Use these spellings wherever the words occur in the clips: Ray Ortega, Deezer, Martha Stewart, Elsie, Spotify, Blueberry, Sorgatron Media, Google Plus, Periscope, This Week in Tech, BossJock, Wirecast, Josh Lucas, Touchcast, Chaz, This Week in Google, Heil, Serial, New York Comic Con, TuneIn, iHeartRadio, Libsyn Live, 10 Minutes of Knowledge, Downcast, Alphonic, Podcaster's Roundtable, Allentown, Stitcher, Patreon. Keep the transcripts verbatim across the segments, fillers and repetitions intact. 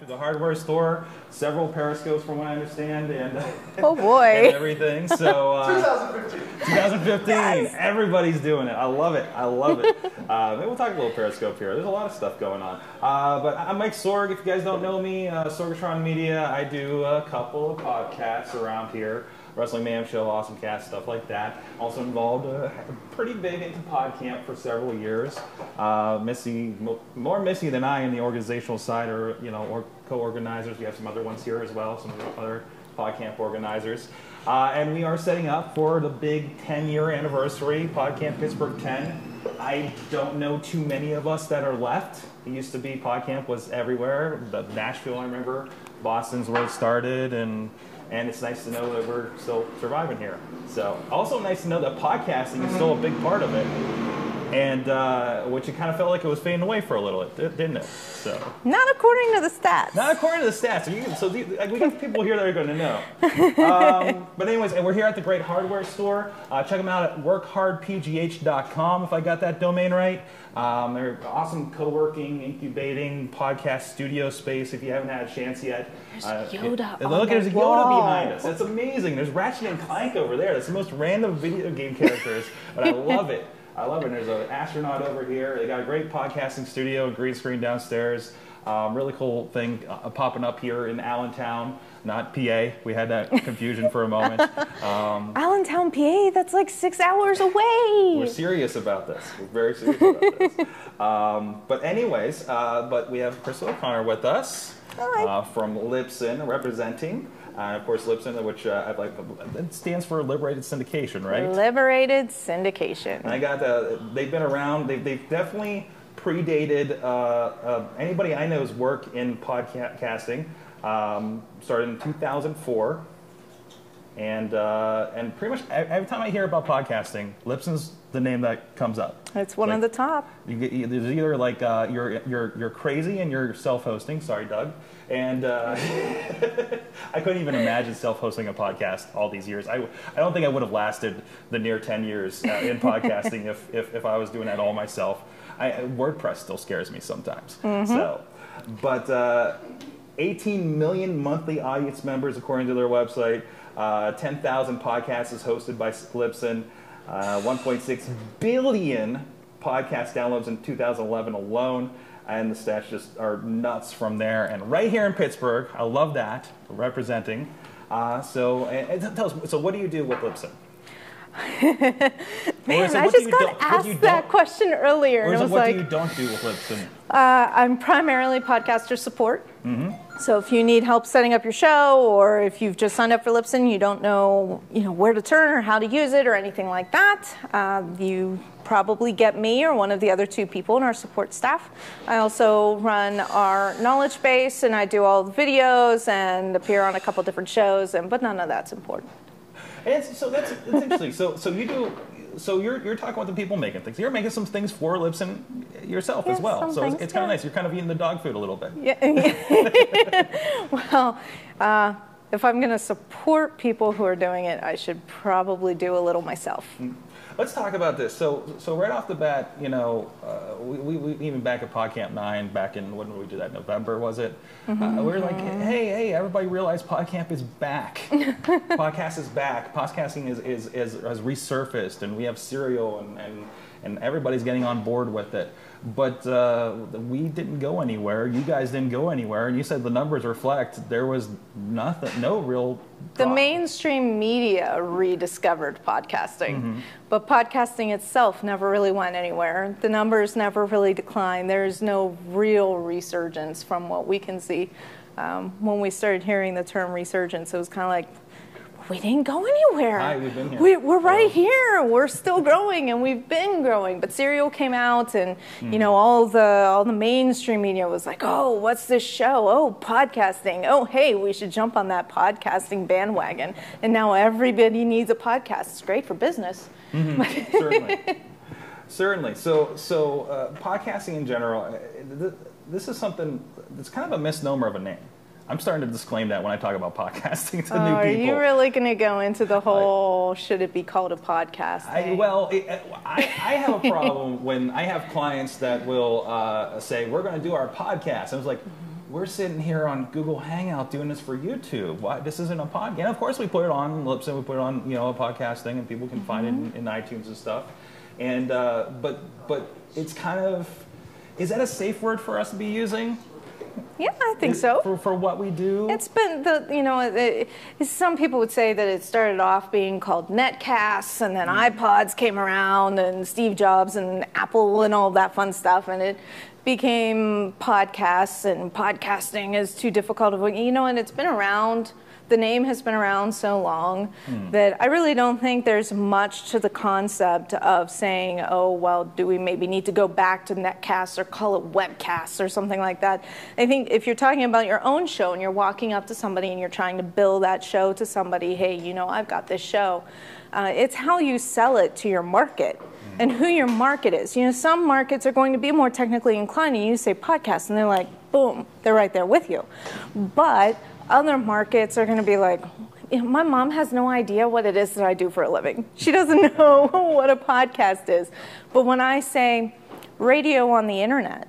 to the hardware store, several Periscopes from what I understand, and oh boy, and everything. So uh, twenty fifteen, twenty fifteen, yes. Everybody's doing it. I love it. I love it. uh, maybe we'll talk a little Periscope here. There's a lot of stuff going on. Uh, but I'm Mike Sorg. If you guys don't know me, uh, Sorgatron Media. I do a couple of podcasts around here. Wrestling Mayhem Show, Awesome Cast, stuff like that. Also involved, uh, pretty big into PodCamp for several years. Uh, Missy, more Missy than I in the organizational side, or you know, or co-organizers. We have some other ones here as well, some other PodCamp organizers. Uh, and we are setting up for the big ten-year anniversary, PodCamp Pittsburgh ten. I don't know too many of us that are left. It used to be PodCamp was everywhere. The Nashville, I remember, Boston's where it started, and. And it's nice to know that we're still surviving here. So also nice to know that podcasting is still a big part of it, and uh, which it kind of felt like it was fading away for a little bit, didn't it? So not according to the stats. Not according to the stats. So, you, so the, like, we got people here that are going to know. Um, but anyways, and we're here at the Great Hardware Store. Uh, check them out at Work Hard P G H dot com if I got that domain right. Um, they're awesome co-working, incubating, podcast studio space if you haven't had a chance yet. There's uh, Yoda it, on Look, the there's wall. Yoda behind us. That's amazing. There's Ratchet and Clank over there. That's the most random video game characters, but I love it. I love it. And there's an astronaut over here. They got a great podcasting studio, a green screen downstairs. Um, really cool thing uh, popping up here in Allentown, not P A. We had that confusion for a moment. Um, Allentown, P A, that's like six hours away. We're serious about this. We're very serious about this. Um, but anyways, uh, but we have Chris O'Connor with us uh, from Libsyn representing. Uh, of course, Libsyn, which uh, I'd like, it stands for Liberated Syndication, right? Liberated Syndication. And I got the, they've been around, they've, they've definitely predated uh, uh, anybody I know's work in podcasting. Um, started in two thousand four, and uh, and pretty much every time I hear about podcasting, Libsyn's the name that comes up. It's one like, on the top. You get, you, there's either like uh, you're you're you're crazy and you're self-hosting. Sorry, Doug. And uh, I couldn't even imagine self-hosting a podcast all these years. I, I don't think I would have lasted the near ten years uh, in podcasting if, if if I was doing that all myself. I, WordPress still scares me sometimes. Mm-hmm. So, but uh, eighteen million monthly audience members according to their website. Uh, ten thousand podcasts is hosted by Libsyn. Uh, one point six billion podcast downloads in two thousand eleven alone, and the stats just are nuts from there. And right here in Pittsburgh, I love that representing. Uh, so, and, and tell us, so what do you do with Libsyn? Man, I just got asked that question earlier, and I was like, "What do you don't do with Libsyn?" Uh, I'm primarily podcaster support. Mm-hmm. So if you need help setting up your show, or if you've just signed up for Libsyn, you don't know, you know, where to turn or how to use it or anything like that, uh, you probably get me or one of the other two people in our support staff. I also run our knowledge base, and I do all the videos and appear on a couple different shows, and but none of that's important. And it's, so that's, that's interesting. So, so you do. So you're you're talking about the people making things. You're making some things for Libsyn yourself yeah, as well. So it's, it's kind of yeah. nice. You're kind of eating the dog food a little bit. Yeah. yeah. Well, uh, if I'm going to support people who are doing it, I should probably do a little myself. Let's talk about this. So, so right off the bat, you know, uh, we, we, we even back at PodCamp nine, back in when did we do that? November was it? Mm-hmm. uh, we were like, hey, hey, everybody realize PodCamp is back. Podcast is back. Podcasting is is is has resurfaced, and we have Serial, and and and everybody's getting on board with it. But uh, we didn't go anywhere. You guys didn't go anywhere, and you said the numbers reflect there was nothing, no real. The drop. Mainstream media rediscovered podcasting, mm-hmm. but podcasting itself never really went anywhere. The numbers never really declined. There's no real resurgence from what we can see. Um, when we started hearing the term resurgence, it was kind of like, we didn't go anywhere. Hi, we've been here. We, we're right um, here. We're still growing, and we've been growing. But Serial came out, and mm-hmm. you know, all the all the mainstream media was like, "Oh, what's this show? Oh, podcasting. Oh, hey, we should jump on that podcasting bandwagon." And now everybody needs a podcast. It's great for business. Mm-hmm. Certainly, certainly. So, so uh, podcasting in general, th this is something that's kind of a misnomer of a name. I'm starting to disclaim that when I talk about podcasting to oh, new people. Are you really going to go into the whole, I, should it be called a podcast? I, well, it, I, I have a problem when I have clients that will uh, say, we're going to do our podcast. I was like, we're sitting here on Google Hangout doing this for YouTube. Why this isn't a podcast? And of course we put it on Libsyn, we put it on, you know, a podcast thing, and people can mm-hmm. find it in, in iTunes and stuff. And uh, but but it's kind of, is that a safe word for us to be using? Yeah, I think is, so. For, for what we do? It's been, the you know, it, it, some people would say that it started off being called netcasts, and then mm. iPods came around, and Steve Jobs and Apple and all that fun stuff, and it became podcasts, and podcasting is too difficult of a, you know, and it's been around, the name has been around so long mm. that I really don't think there's much to the concept of saying, oh, well, do we maybe need to go back to netcasts or call it webcasts or something like that. I think if you're talking about your own show and you're walking up to somebody and you're trying to bill that show to somebody, hey, you know, I've got this show. Uh, it's how you sell it to your market and who your market is. You know, some markets are going to be more technically inclined, and you say podcast, and they're like, boom, they're right there with you. But other markets are going to be like, my mom has no idea what it is that I do for a living. She doesn't know what a podcast is. But when I say radio on the internet,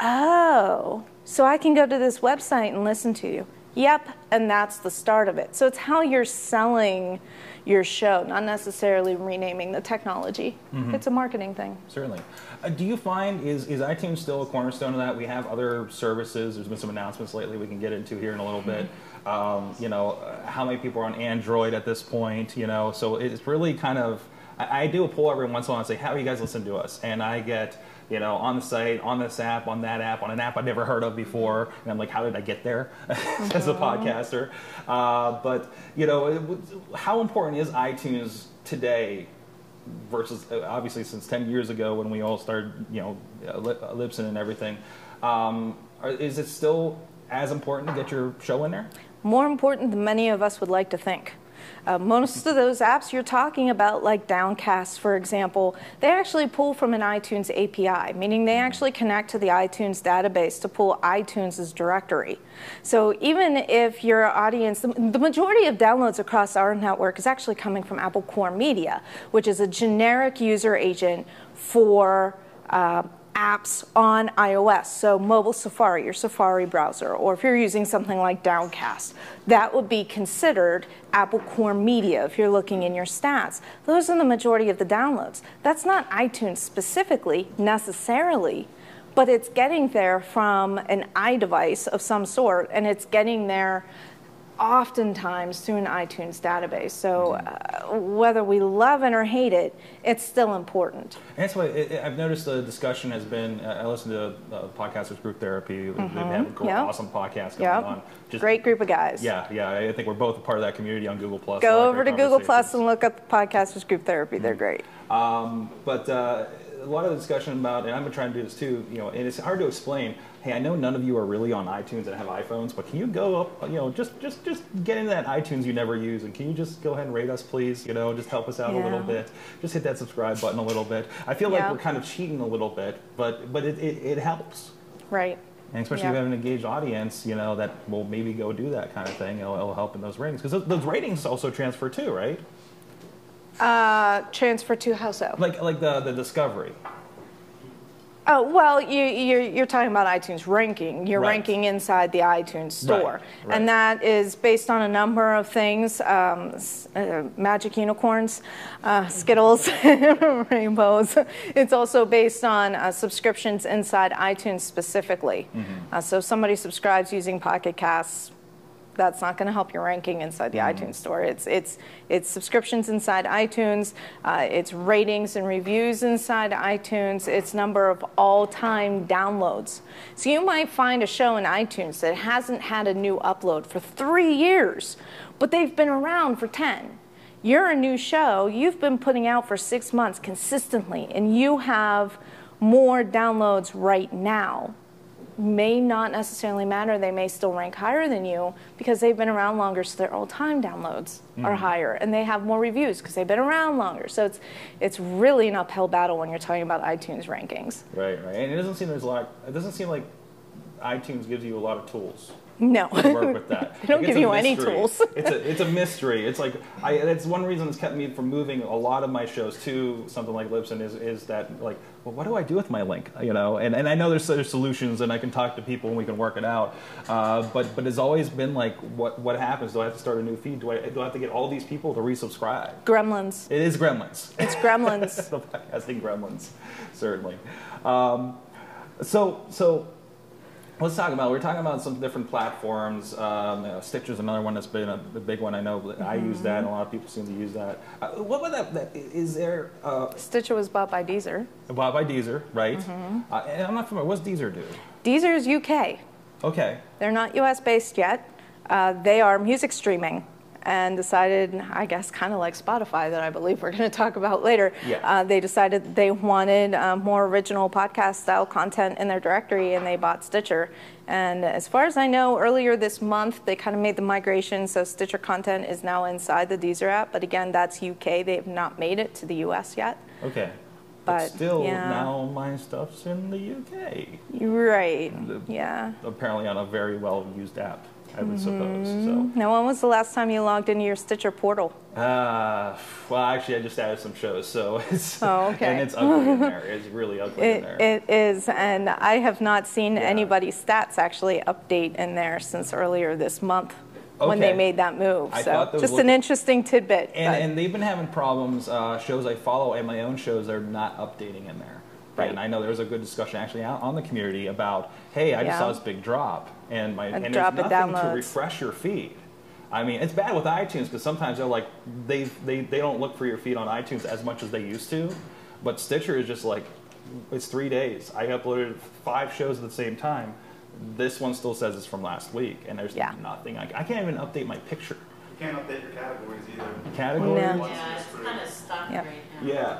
oh, so I can go to this website and listen to you. Yep, and that's the start of it. So it's how you're selling your show, not necessarily renaming the technology. Mm-hmm. It's a marketing thing. Certainly. Uh, do you find, is, is iTunes still a cornerstone of that? We have other services. There's been some announcements lately we can get into here in a little bit. Um, you know, uh, how many people are on Android at this point, you know? So it's really kind of, I, I do a poll every once in a while and say, how do you guys listen to us? And I get, you know, on the site, on this app, on that app, on an app I'd never heard of before. And I'm like, how did I get there mm-hmm. as a podcaster? Uh, but, you know, it, how important is iTunes today versus, obviously, since ten years ago when we all started, you know, Libsyn and everything? Um, is it still as important to get your show in there? More important than many of us would like to think. Uh, most of those apps you're talking about, like Downcast, for example, they actually pull from an iTunes A P I, meaning they actually connect to the iTunes database to pull iTunes' directory. So even if your audience, the, the majority of downloads across our network is actually coming from Apple Core Media, which is a generic user agent for uh, apps on iOS, so mobile Safari, your Safari browser, or if you're using something like Downcast, that would be considered Apple Core Media if you're looking in your stats. Those are the majority of the downloads. That's not iTunes specifically, necessarily, but it's getting there from an iDevice of some sort, and it's getting there oftentimes through an iTunes database. So uh, whether we love it or hate it, it's still important. And that's why it, it, I've noticed the discussion has been, uh, I listen to uh, Podcasters Group Therapy. Mm-hmm. They have a cool, yep. awesome podcast going yep. on. Just, great group of guys. Yeah, yeah. I think we're both a part of that community on Google Plus. Go like over to Google Plus and look up Podcasters Group Therapy. Mm-hmm. They're great. Um, but uh, a lot of the discussion about, and I've been trying to do this too, you know, and it's hard to explain. Hey, I know none of you are really on iTunes and have iPhones, but can you go up, you know, just just just get into that iTunes you never use, and can you just go ahead and rate us, please? You know, just help us out yeah. a little bit. Just hit that subscribe button a little bit. I feel yeah. like we're kind of cheating a little bit, but but it, it, it helps. Right. And especially yeah. if you have an engaged audience, you know, that will maybe go do that kind of thing. It'll, it'll help in those ratings. Because those, those ratings also transfer too, right? Uh, transfer to how so? Like like the, the discovery. Oh, well, you, you're, you're talking about iTunes ranking. You're right. ranking inside the iTunes store. Right. Right. And that is based on a number of things, um, uh, magic unicorns, uh, Skittles, rainbows. It's also based on uh, subscriptions inside iTunes specifically. Mm-hmm. uh, so if somebody subscribes using Pocket Casts, that's not going to help your ranking inside the mm-hmm. iTunes store. It's it's it's subscriptions inside iTunes. Uh, it's ratings and reviews inside iTunes. It's number of all-time downloads. So you might find a show in iTunes that hasn't had a new upload for three years, but they've been around for ten. You're a new show. You've been putting out for six months consistently, and you have more downloads right now. May not necessarily matter. They may still rank higher than you because they've been around longer, so their all-time downloads mm. are higher, and they have more reviews because they've been around longer. So it's it's really an uphill battle when you're talking about iTunes rankings. Right, right. And it doesn't seem there's a lot. It doesn't seem like iTunes gives you a lot of tools. No, to work with that. They don't like give you mystery. any tools. It's a it's a mystery. It's like I. That's one reason that's kept me from moving a lot of my shows to something like Libsyn is is that like, well, what do I do with my link? You know, and, and I know there's there's solutions, and I can talk to people, and we can work it out. Uh, but but it's always been like, what what happens? Do I have to start a new feed? Do I do I have to get all these people to resubscribe? Gremlins. It is gremlins. It's gremlins. The podcasting gremlins, certainly. Um, so so. Let's talk about, we're talking about some different platforms. Um, you know, Stitcher's another one that's been a, a big one. I know mm-hmm. I use that, and a lot of people seem to use that. Uh, what about that, that, is there... Uh, Stitcher was bought by Deezer. Bought by Deezer, right. Mm-hmm. uh, and I'm not familiar, what's Deezer do? Deezer's U K. Okay. They're not U S based yet. Uh, they are music streaming, and decided, I guess, kind of like Spotify that I believe we're going to talk about later, yeah. uh, they decided they wanted uh, more original podcast-style content in their directory, and they bought Stitcher. And as far as I know, earlier this month, they kind of made the migration, so Stitcher content is now inside the Deezer app. But again, that's U K. They have not made it to the U S yet. Okay. But, but still, yeah. now my stuff's in the U K. Right, the, yeah. Apparently on a very well-used app. I would mm-hmm. suppose. So. Now, when was the last time you logged into your Stitcher portal? Uh, well, actually, I just added some shows, so it's oh, okay. and it's ugly in there. It's really ugly it, in there. It is, and I have not seen yeah. anybody's stats actually update in there since earlier this month. Okay. When they made that move. I so just looking, an interesting tidbit. And, and they've been having problems. Uh, shows I follow and my own shows are not updating in there. Right. And I know there was a good discussion actually out on the community about, hey, I yeah. just saw this big drop, and my and, and there's nothing downloads. to refresh your feed. I mean, it's bad with iTunes because sometimes they're like they they they don't look for your feed on iTunes as much as they used to, but Stitcher is just like it's three days. I uploaded five shows at the same time. This one still says it's from last week, and there's yeah. nothing. I, I can't even update my picture. You can't update your categories either. Categories? No. Yeah, it's kind of stuck yep. right now. Yeah.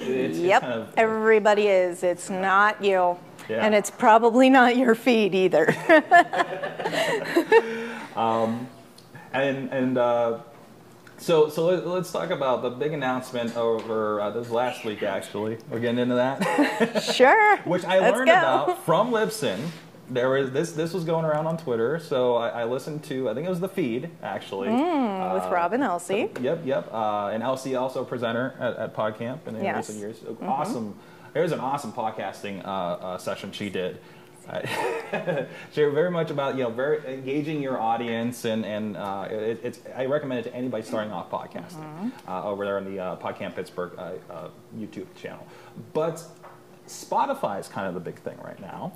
It's, yep, it's kind of, everybody is. It's not you. Yeah. And it's probably not your feed either. um, and and uh, so so let's talk about the big announcement over uh, this last week, actually. We're getting into that. Sure. Which I let's learned go. about from Libsyn. There was this. This was going around on Twitter, so I, I listened to. I think it was The Feed, actually, mm, uh, with Rob and Elsie. Yep, yep. Uh, and Elsie also a presenter at, at PodCamp in yes. recent years. Mm-hmm. Awesome. It was an awesome podcasting uh, uh, session she did. Uh, she was very much about you know very engaging your audience, and and uh, it, it's. I recommend it to anybody starting off podcasting mm-hmm. uh, over there on the uh, PodCamp Pittsburgh uh, uh, YouTube channel. But Spotify is kind of the big thing right now.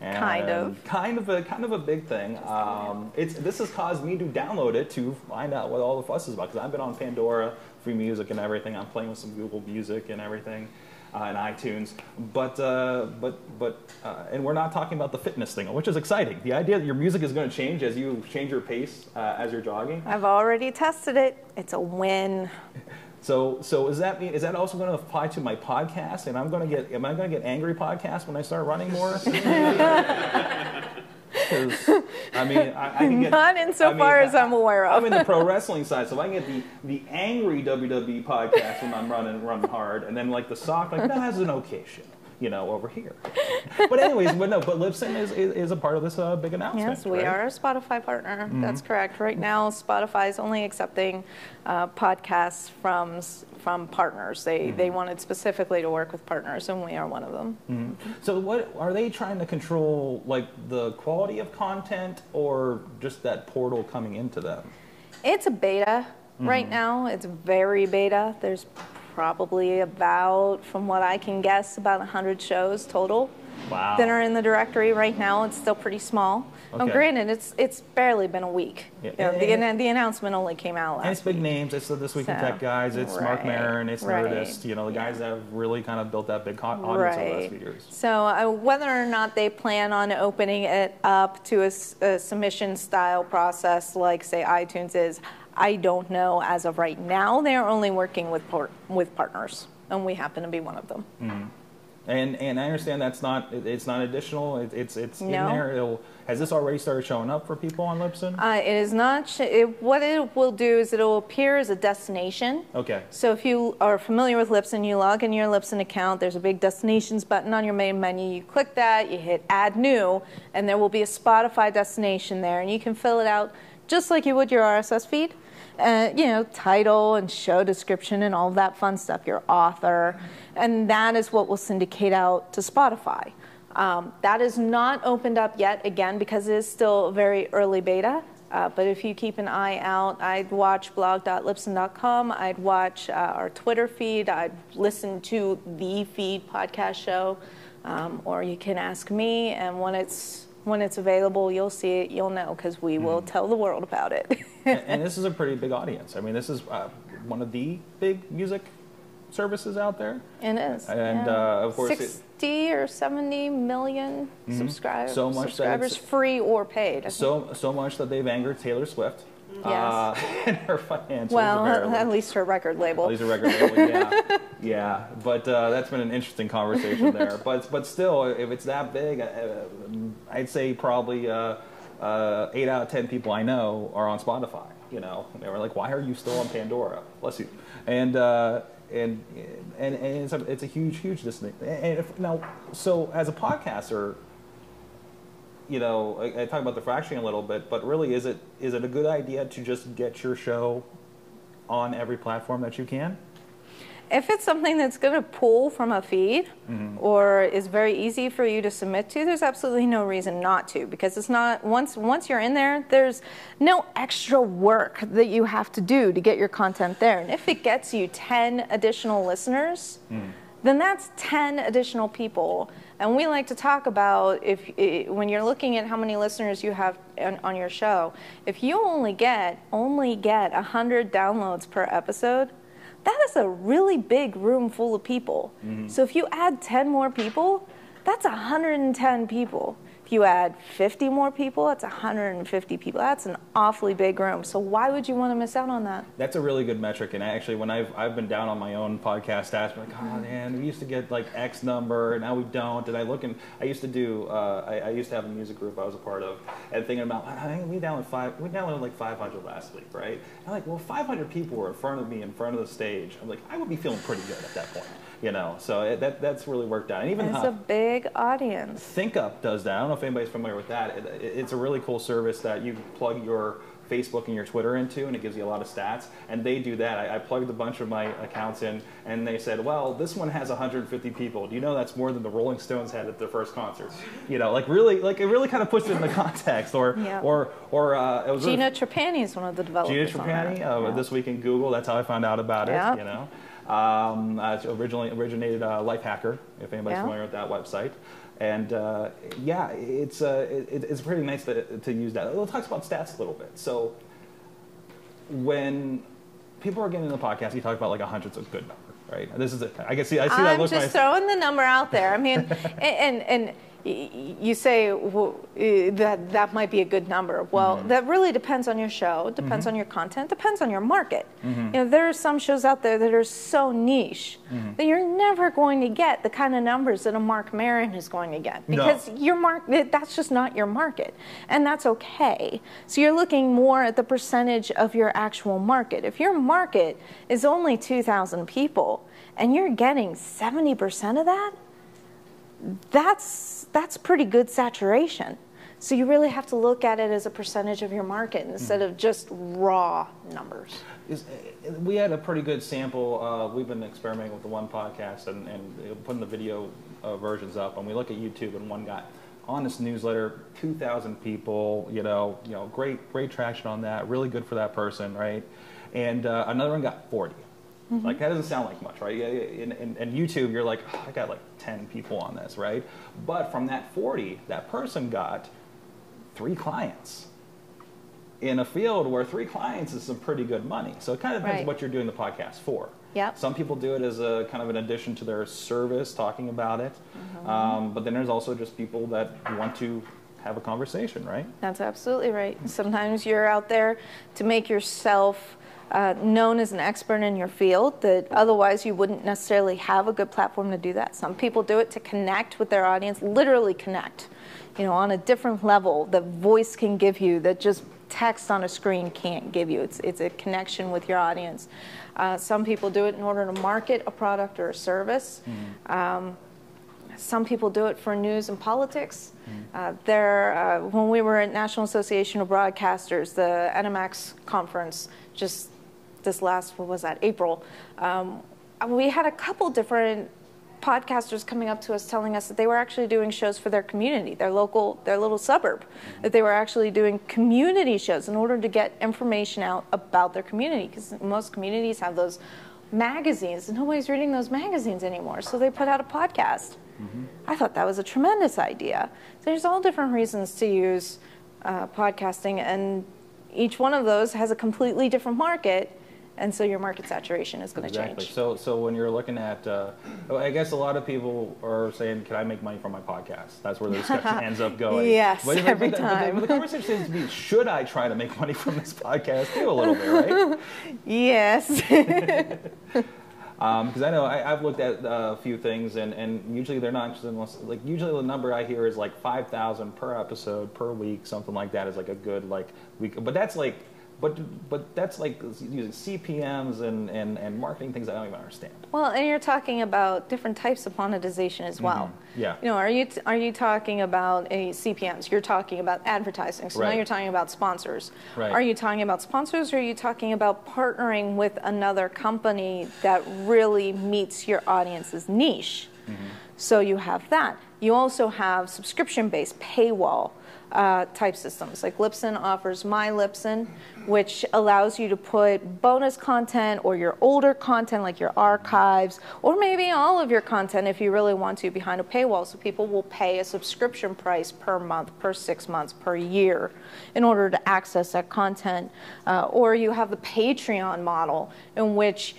And kind of, kind of a kind of a big thing. Um, it's this has caused me to download it to find out what all the fuss is about because I've been on Pandora, free music and everything. I'm playing with some Google Music and everything, uh, and iTunes. But uh, but but uh, and we're not talking about the fitness thing, which is exciting. The idea that your music is going to change as you change your pace uh, as you're jogging. I've already tested it. It's a win. So, so is that mean, is that also going to apply to my podcast? And I'm going to get, am I going to get angry podcasts when I start running more? Because I mean, I, I can get not insofar I mean, as I'm aware of. I'm in the pro wrestling side, so if I can get the, the angry W W E podcast when I'm running, running hard, and then like the sock, like that's an okay show. You know, over here. But anyways, but no, but Libsyn is, is, is a part of this uh, big announcement. Yes, we right? are a Spotify partner. Mm-hmm. That's correct. Right now, Spotify is only accepting uh, podcasts from from partners. They mm-hmm. they wanted specifically to work with partners, and we are one of them. Mm-hmm. So, what are they trying to control? Like the quality of content, or just that portal coming into them? It's a beta mm-hmm. right now. It's very beta. There's probably about, from what I can guess, about one hundred shows total wow. that are in the directory right now. It's still pretty small. Okay. Oh, granted, it's it's barely been a week. Yeah. You know, and, the, and, the announcement only came out last week. And it's big week. names. It's the This Week so, in Tech guys. It's right, Marc Maron. It's right. Nerdist. You know, the guys yeah. that have really kind of built that big audience right. over the last few years. So uh, whether or not they plan on opening it up to a, a submission-style process like, say, iTunes is, I don't know. As of right now, they are only working with par with partners, and we happen to be one of them. Mm-hmm. And and I understand that's not, it's not additional. It, it's it's no. in there. It'll, has this already started showing up for people on Libsyn? Uh, it is not. Sh it, what it will do is it will appear as a destination. Okay. So if you are familiar with Libsyn, you log in your Libsyn account. There's a big destinations button on your main menu. You click that. You hit add new, and there will be a Spotify destination there, and you can fill it out just like you would your R S S feed. Uh, you know, title and show description and all that fun stuff, your author, and that is what will syndicate out to Spotify. Um, that is not opened up yet, again, because it is still very early beta, uh, but if you keep an eye out, I'd watch blog dot libsyn dot com, I'd watch uh, our Twitter feed, I'd listen to The Feed podcast show, um, or you can ask me, and when it's When it's available, you'll see it, you'll know, because we will mm. tell the world about it. and, and this is a pretty big audience. I mean, this is uh, one of the big music services out there. It is. And yeah. uh, of course, sixty or seventy million mm-hmm. subscribers. So much subscribers, that free or paid. So so much that they've angered Taylor Swift. Yes. Uh, and her financials. Well, apparently. At least her record label. At least her record label, yeah. yeah, but uh, that's been an interesting conversation there. But but still, if it's that big, uh, I'd say probably uh, uh, eight out of ten people I know are on Spotify. You know, and they were like, why are you still on Pandora? Bless you. And uh, and, and, and it's, a, it's a huge, huge listening. And if, now, so as a podcaster, you know, I, I talk about the fractioning a little bit, but really, is it is it a good idea to just get your show on every platform that you can? If it's something that's going to pull from a feed mm-hmm. or is very easy for you to submit to, there's absolutely no reason not to, because it's not, once once you're in there, there's no extra work that you have to do to get your content there. And if it gets you ten additional listeners, mm. then that's ten additional people. And we like to talk about, if when you're looking at how many listeners you have on your show, if you only get only get one hundred downloads per episode, that is a really big room full of people. Mm-hmm. So if you add ten more people, that's one hundred ten people. If you add fifty more people, that's one hundred fifty people. That's an awfully big room. So why would you want to miss out on that? That's a really good metric. And actually, when I've, I've been down on my own podcast stats, I'm like, oh man, we used to get like X number, and now we don't. And I look and I used to do, uh, I, I used to have a music group I was a part of, and thinking about, I think we downloaded five, we downloaded like five hundred last week, right? And I'm like, well, five hundred people were in front of me, in front of the stage. I'm like, I would be feeling pretty good at that point. You know, so it, that that's really worked out. And even it's uh, a big audience. ThinkUp does that. I don't know if anybody's familiar with that. It, it, it's a really cool service that you plug your Facebook and your Twitter into, and it gives you a lot of stats. And they do that. I, I plugged a bunch of my accounts in, and they said, well, this one has one hundred fifty people. Do you know that's more than the Rolling Stones had at their first concert? You know, like really, like it really kind of puts it into context. Or, yeah. or, or uh, it was Gina really, Trapani is one of the developers. Gina Trapani, uh, yeah. This Week in Google. That's how I found out about yeah. it. You know, um, uh, originally originated uh, Lifehacker. If anybody's yeah. familiar with that website. And uh, yeah, it's uh, it, it's pretty nice to, to use that. It talks about stats a little bit. So when people are getting into the podcast, you talk about like a hundred's a good number, right? This is a, I can see I see I'm that look. I'm just throwing the number out there. I mean, and and. You say well, that that might be a good number. Well, mm-hmm. that really depends on your show, depends mm-hmm. on your content, depends on your market. Mm-hmm. You know, there are some shows out there that are so niche mm-hmm. that you're never going to get the kind of numbers that a Marc Maron is going to get, because no. your market, that's just not your market, and that's okay. So you're looking more at the percentage of your actual market. If your market is only two thousand people and you're getting seventy percent of that, that's that's pretty good saturation. So you really have to look at it as a percentage of your market instead mm-hmm. of just raw numbers. Is, we had a pretty good sample. Uh, we've been experimenting with the one podcast and, and putting the video uh, versions up. And we look at YouTube, and one got on this newsletter, two thousand people. You know, you know, great great traction on that. Really good for that person, right? And uh, another one got forty. Mm-hmm. Like, that doesn't sound like much, right? In, in, in YouTube, you're like, oh, I got like ten people on this, right? But from that forty, that person got three clients in a field where three clients is some pretty good money. So it kind of depends right. on what you're doing the podcast for. Yep. Some people do it as a kind of an addition to their service, talking about it. Mm-hmm. um, but then there's also just people that want to have a conversation, right? That's absolutely right. Sometimes you're out there to make yourself uh, known as an expert in your field that otherwise you wouldn't necessarily have a good platform to do that. Some people do it to connect with their audience, literally connect, you know, on a different level that voice can give you, that just text on a screen can't give you. It's, it's a connection with your audience. Uh, some people do it in order to market a product or a service. Mm-hmm. um, Some people do it for news and politics. Mm-hmm. uh, there, uh, when we were at National Association of Broadcasters, the N M X conference, just this last, what was that, April, um, we had a couple different podcasters coming up to us telling us that they were actually doing shows for their community, their local, their little suburb, mm-hmm. that they were actually doing community shows in order to get information out about their community, because most communities have those magazines, and nobody's reading those magazines anymore, so they put out a podcast. Mm-hmm. I thought that was a tremendous idea. So there's all different reasons to use uh, podcasting, and each one of those has a completely different market, and so your market saturation is going to exactly. change. So, so when you're looking at, uh, I guess a lot of people are saying, can I make money from my podcast? That's where the discussion ends up going. Yes, but, every but, time. But the, but the conversation seems to be, should I try to make money from this podcast too a little bit, right? Yes. Because um, I know I, I've looked at uh, a few things, and, and usually they're not interested unless, like, usually the number I hear is like five thousand per episode per week, something like that is like a good like week. But that's like, but but that's like using C P Ms and, and, and marketing things I don't even understand. Well, and you're talking about different types of monetization as well. Mm-hmm. Yeah. You know, are you t- are you talking about a C P Ms? You're talking about advertising. So right. now you're talking about sponsors. Right. Are you talking about sponsors, or are you talking about partnering with another company that really meets your audience's niche? Mm-hmm. So you have that. You also have subscription-based paywall Uh, type systems, like Libsyn offers MyLibsyn, which allows you to put bonus content or your older content, like your archives, or maybe all of your content if you really want to, behind a paywall. So people will pay a subscription price per month, per six months, per year in order to access that content. Uh, or you have the Patreon model, in which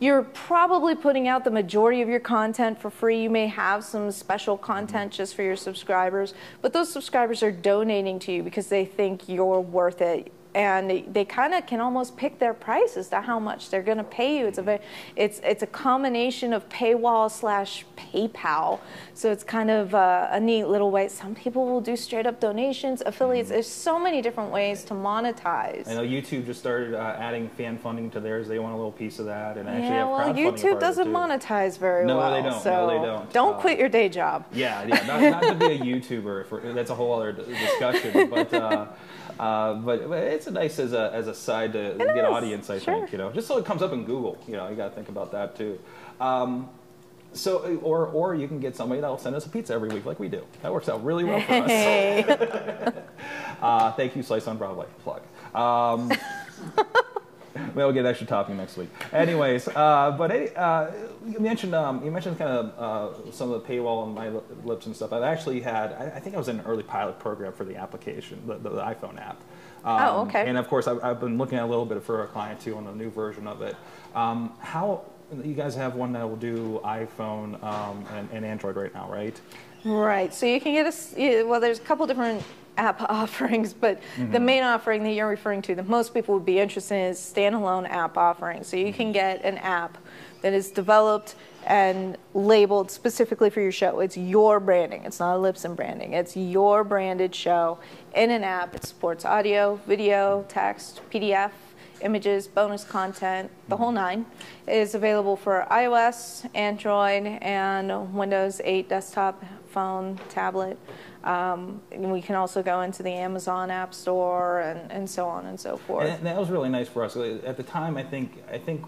you're probably putting out the majority of your content for free. You may have some special content just for your subscribers, but those subscribers are donating to you because they think you're worth it, and they kind of can almost pick their price as to how much they're going to pay you. It's a it's it's a combination of paywall slash PayPal, so it's kind of a, a neat little way. Some people will do straight up donations, affiliates. Mm-hmm. There's so many different ways to monetize. I know YouTube just started uh, adding fan funding to theirs. They want a little piece of that, and actually yeah, have crowdfunding. Yeah, well, YouTube doesn't monetize very no, well. No, they don't. So no, they don't. Don't uh, quit your day job. Yeah, yeah. Not, not to be a YouTuber. For, that's a whole other discussion. But. Uh, Uh, but, but it's nice as a as a side to it get is. Audience, I sure. think, you know, just so it comes up in Google, you know, you got to think about that too. Um, so, or or you can get somebody that'll send us a pizza every week, like we do. That works out really well for us. Hey. uh, thank you, Slice on Broadway. Plug. Um, we'll get extra topping next week. Anyways, uh, but any, uh, you mentioned um, you mentioned kind of uh, some of the paywall and MyLibsyn and stuff. I've actually had, I, I think I was in an early pilot program for the application, the, the, the iPhone app. Um, oh, okay. And of course, I've, I've been looking at a little bit for a client too on the new version of it. Um, how you guys have one that will do iPhone um, and, and Android right now, right? Right. So you can get a well. There's a couple different app offerings, but mm-hmm. the main offering that you're referring to that most people would be interested in is standalone app offerings. So you can get an app that is developed and labeled specifically for your show. It's your branding. It's not a Libsyn branding. It's your branded show in an app. It supports audio, video, text, P D F, images, bonus content, the whole nine. It is available for iOS, Android, and Windows eight desktop, phone, tablet. Um, and we can also go into the Amazon App Store and, and so on and so forth. And that was really nice for us. At the time, I think I think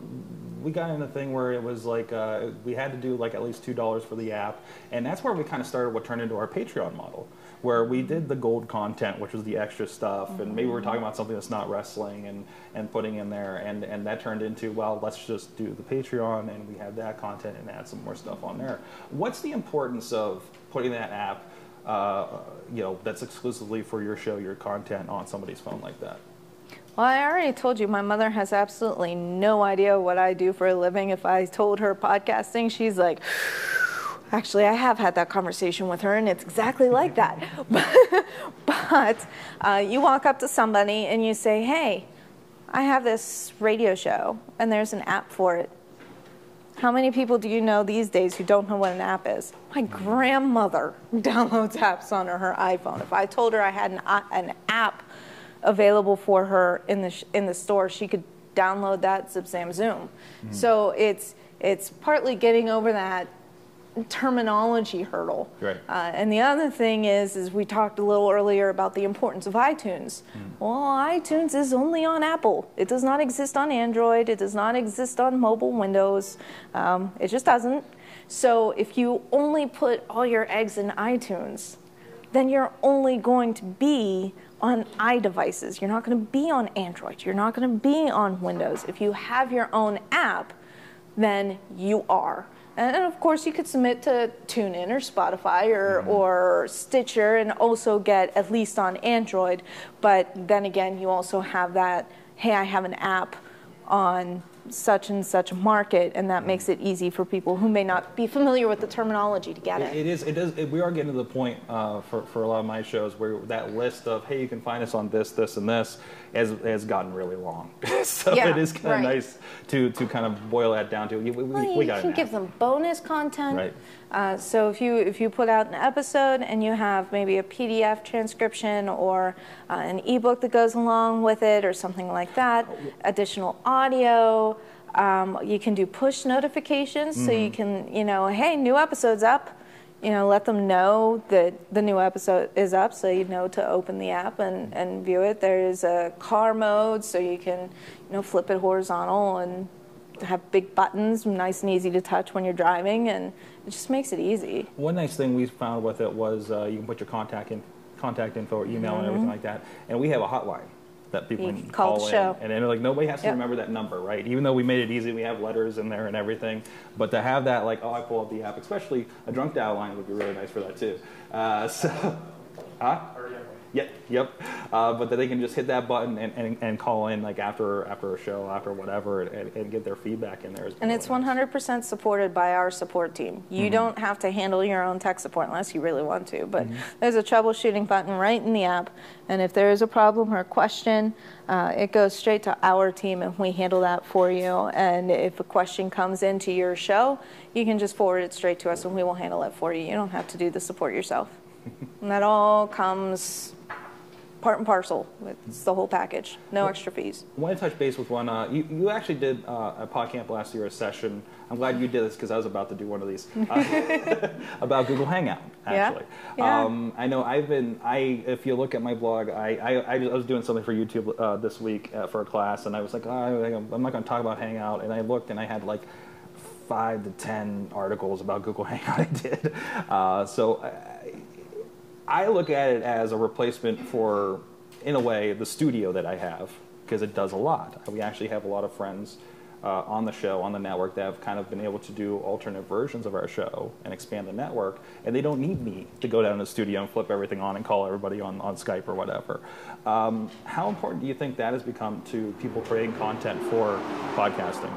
we got in a thing where it was like uh, we had to do like at least two dollars for the app, and that's where we kind of started what turned into our Patreon model, where we did the gold content, which was the extra stuff, mm-hmm. and maybe we were talking about something that's not wrestling and, and putting in there, and, and that turned into, well, let's just do the Patreon, and we had that content and add some more stuff on there. What's the importance of putting that app Uh, you know, that's exclusively for your show, your content on somebody's phone like that? Well, I already told you, my mother has absolutely no idea what I do for a living. If I told her podcasting, she's like, Actually, I have had that conversation with her, and it's exactly like that. But uh, you walk up to somebody and you say, hey, I have this radio show, and there's an app for it. How many people do you know these days who don't know what an app is? My grandmother downloads apps on her, her iPhone. If I told her I had an, an app available for her in the, sh in the store, she could download that Zipzam Zoom. Mm. So it's, it's partly getting over that terminology hurdle. Right. Uh, and the other thing is, is we talked a little earlier about the importance of iTunes. Mm. Well, iTunes is only on Apple. It does not exist on Android. It does not exist on mobile Windows. Um, it just doesn't. So if you only put all your eggs in iTunes, then you're only going to be on iDevices. You're not going to be on Android. You're not going to be on Windows. If you have your own app, then you are. And of course, you could submit to TuneIn or Spotify or, mm-hmm. or Stitcher and also get at least on Android. But then again, you also have that, hey, I have an app on such and such market, and that makes it easy for people who may not be familiar with the terminology to get it. It is, it is, it, we are getting to the point uh, for, for a lot of my shows where that list of, hey, you can find us on this, this, and this has, has gotten really long. So yeah, it is kind of right. nice to, to kind of boil that down to. We, we, well, we, we got you can give them bonus content. Right. Uh, so if you, if you put out an episode and you have maybe a P D F transcription or uh, an ebook that goes along with it or something like that, additional audio, um, you can do push notifications. Mm-hmm. So you can, you know, hey, new episode's up. You know, let them know that the new episode is up, so you know to open the app and, and view it. There is a car mode, so you can, you know, flip it horizontal and have big buttons, nice and easy to touch when you're driving, and it just makes it easy. One nice thing we found with it was uh, you can put your contact in, contact info or email mm-hmm. and everything like that, and we have a hotline that people can call, call the show. In, and then like nobody has to yep. remember that number, right? Even though we made it easy, we have letters in there and everything, but to have that, like, oh, I pull up the app, especially a drunk dial line would be really nice for that too. Uh, so, huh? Yep, yep. Uh, but that they can just hit that button and, and, and call in like after after a show, after whatever, and, and get their feedback in there. And it's one hundred percent supported by our support team. You mm-hmm. don't have to handle your own tech support unless you really want to. But mm-hmm. there's a troubleshooting button right in the app. And if there is a problem or a question, uh, it goes straight to our team and we handle that for you. And if a question comes into your show, you can just forward it straight to us and we will handle it for you. You don't have to do the support yourself. And that all comes part and parcel. It's the whole package. No extra fees. I want to touch base with one. Uh, you, you actually did uh, a PodCamp last year, a session. I'm glad you did this because I was about to do one of these uh, about Google Hangout. Actually, yeah. Yeah. Um, I know I've been. I if you look at my blog, I I, I was doing something for YouTube uh, this week uh, for a class, and I was like, oh, I'm not going to talk about Hangout, and I looked, and I had like five to ten articles about Google Hangout. I did uh, so. I, I look at it as a replacement for, in a way, the studio that I have, because it does a lot. We actually have a lot of friends uh, on the show, on the network, that have kind of been able to do alternate versions of our show and expand the network, and they don't need me to go down to the studio and flip everything on and call everybody on, on Skype or whatever. Um, how important do you think that has become to people creating content for podcasting?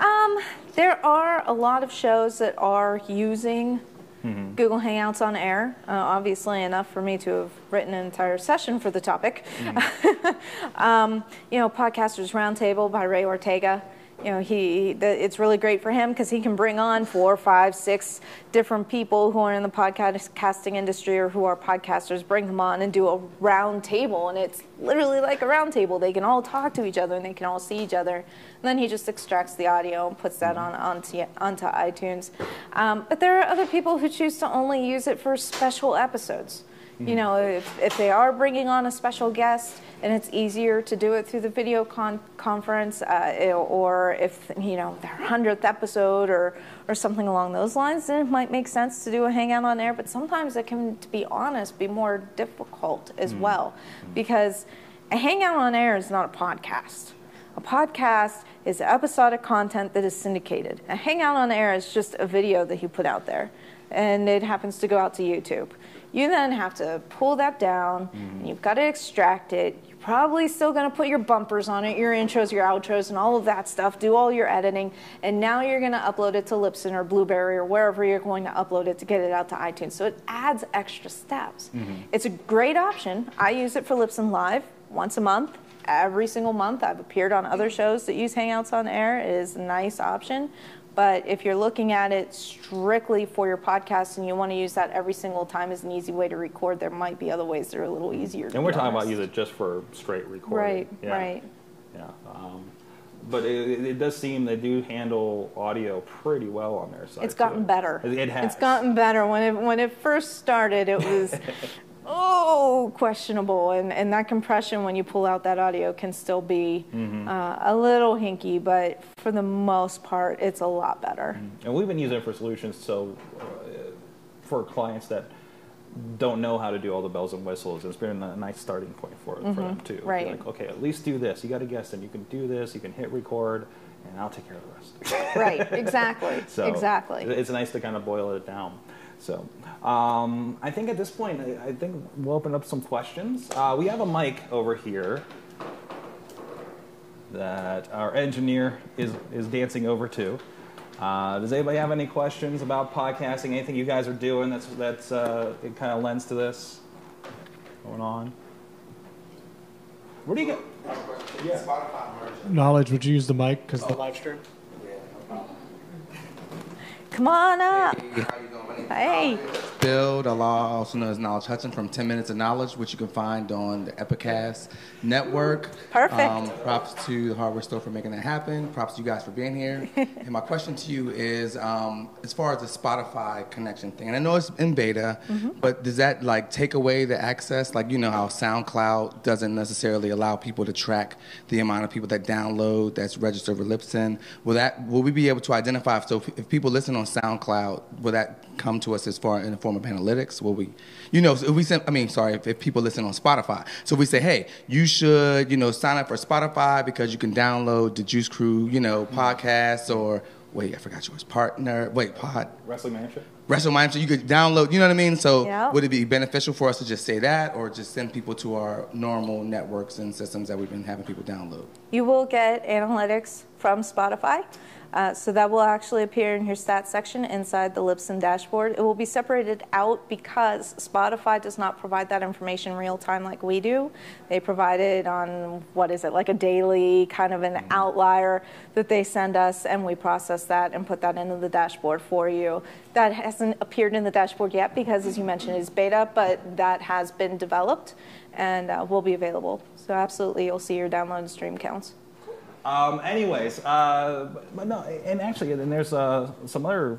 Um, there are a lot of shows that are using Mm-hmm. Google Hangouts on air, uh, obviously enough for me to have written an entire session for the topic. Mm-hmm. um, you know, Podcasters Roundtable by Ray Ortega. You know, he the, it's really great for him because he can bring on four, five, six different people who are in the podcasting industry or who are podcasters, bring them on and do a round table. And it's literally like a round table. They can all talk to each other and they can all see each other. And then he just extracts the audio and puts that on onto, onto iTunes. Um, but there are other people who choose to only use it for special episodes. You know, if, if they are bringing on a special guest and it's easier to do it through the video con conference uh, or if, you know, their hundredth episode or, or something along those lines, then it might make sense to do a hangout on air. But sometimes it can, to be honest, be more difficult as mm. well because a hangout on air is not a podcast. A podcast is episodic content that is syndicated. A hangout on air is just a video that you put out there, and it happens to go out to YouTube. You then have to pull that down, mm-hmm. and you've got to extract it. You're probably still going to put your bumpers on it, your intros, your outros, and all of that stuff. Do all your editing, and now you're going to upload it to Libsyn or Blueberry or wherever you're going to upload it to get it out to iTunes. So it adds extra steps. Mm-hmm. It's a great option. I use it for Libsyn Live once a month. Every single month I've appeared on other shows that use Hangouts on Air. It is a nice option. But if you're looking at it strictly for your podcast and you want to use that every single time as an easy way to record, there might be other ways that are a little easier. And we're talking about use it just for straight recording. Right, yeah. right. Yeah. Um, but it, it does seem they do handle audio pretty well on their side. It's gotten too. better. It has. It's gotten better. When it, when it first started, it was... oh, questionable, and, and that compression when you pull out that audio can still be mm-hmm. uh, a little hinky, but for the most part, it's a lot better. And we've been using it for solutions, so uh, for clients that don't know how to do all the bells and whistles, it's been a nice starting point for, mm-hmm. for them too. Right. Like, okay, at least do this. You got to guess, and you can do this. You can hit record, and I'll take care of the rest. Right. Exactly. So exactly. It's nice to kind of boil it down. So um, I think at this point, I, I think we'll open up some questions. Uh, we have a mic over here that our engineer is, is dancing over to. Uh, does anybody have any questions about podcasting, anything you guys are doing that's, that's uh, it kind of lends to this going on? Where do you get? Yeah. Spotify. Knowledge, would you use the mic? Because oh, the live stream? Yeah, no problem. Come on up. Hey, how you doing? My name hey. is Bill, the law, also known as Knowledge Hudson from ten minutes of Knowledge, which you can find on the Epicast network. Perfect. Um, props to the hardware store for making that happen. Props to you guys for being here. And my question to you is, um, as far as the Spotify connection thing, and I know it's in beta, mm-hmm. but does that like take away the access? Like, you know how SoundCloud doesn't necessarily allow people to track the amount of people that download, that's registered with Libsyn. Will that, will we be able to identify, so if, if people listen on SoundCloud, will that come to us as far in the form of analytics? Will we, you know, if we send, I mean, sorry, if, if people listen on Spotify, so we say, hey, you should, you know, sign up for Spotify because you can download the Juice Crew, you know, podcast or, wait, I forgot yours, partner, wait, pod. Wrestling Mayhem. Wrestling Mayhem, so you could download, you know what I mean? So yep. would it be beneficial for us to just say that or just send people to our normal networks and systems that we've been having people download? You will get analytics from Spotify. Uh, so that will actually appear in your stats section inside the Libsyn dashboard. It will be separated out because Spotify does not provide that information real time like we do. They provide it on, what is it, like a daily kind of an outlier that they send us, and we process that and put that into the dashboard for you. That hasn't appeared in the dashboard yet because, as you mentioned, it's beta, but that has been developed and uh, will be available. So absolutely, you'll see your download and stream counts. Um, anyways, uh, but, but no, and actually, and there's uh, some other,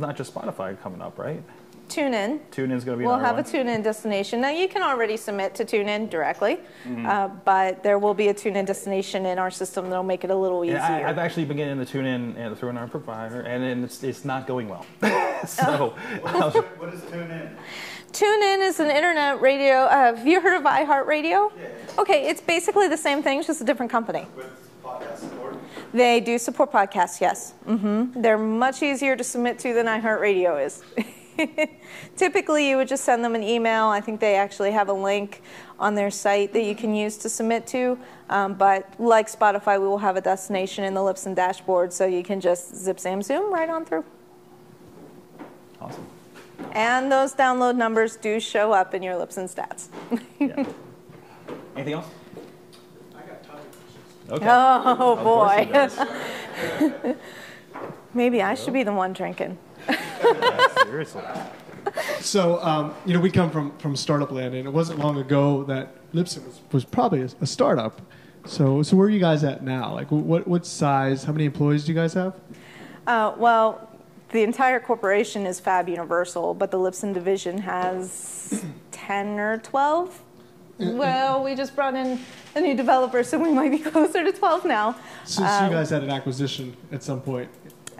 not just Spotify coming up, right? TuneIn. TuneIn's going to be We'll have one. a TuneIn destination. Now, you can already submit to TuneIn directly, mm-hmm. uh, but there will be a TuneIn destination in our system that will make it a little easier. I, I've actually been getting the TuneIn through our provider, and it's, it's not going well. so, oh. was, What is TuneIn? TuneIn is an internet radio. Uh, have you heard of iHeartRadio? Yeah. Okay, it's basically the same thing, just a different company. With They do support podcasts, yes. Mm-hmm. They're much easier to submit to than iHeartRadio is. Typically, you would just send them an email. I think they actually have a link on their site that you can use to submit to. Um, but like Spotify, we will have a destination in the Libsyn dashboard, so you can just zip, zam, zoom right on through. Awesome. And those download numbers do show up in your Libsyn stats. Yeah. Anything else? Okay. Oh, of boy. Maybe I should be the one drinking. Yeah, seriously. So, um, you know, we come from, from startup land, and it wasn't long ago that Libsyn was, was probably a, a startup. So, so where are you guys at now? Like, what, what size, how many employees do you guys have? Uh, well, the entire corporation is Fab Universal, but the Libsyn division has ten or twelve. Well, we just brought in a new developer, so we might be closer to twelve now. So, um, so you guys had an acquisition at some point?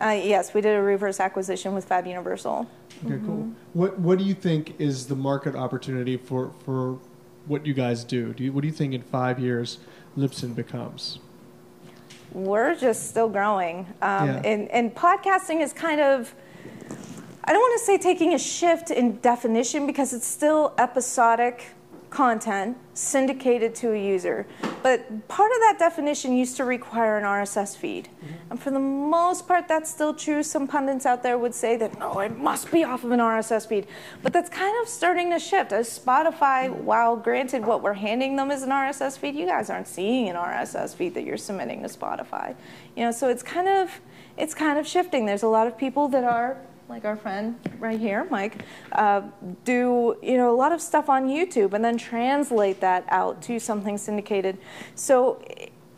Uh, yes, we did a reverse acquisition with Fab Universal. Okay, mm-hmm. cool. What, what do you think is the market opportunity for, for what you guys do? do you, what do you think in five years Libsyn becomes? We're just still growing. Um, yeah. and, and podcasting is kind of... I don't want to say taking a shift in definition because it's still episodic content syndicated to a user. But part of that definition used to require an R S S feed. Mm-hmm. And for the most part, that's still true. Some pundits out there would say that, no, it must be off of an R S S feed. But that's kind of starting to shift. As Spotify, while granted what we're handing them is an R S S feed, you guys aren't seeing an R S S feed that you're submitting to Spotify. You know, so it's kind of, it's kind of shifting. There's a lot of people that are, like our friend right here, Mike, uh, do you know a lot of stuff on YouTube and then translate that out to something syndicated. So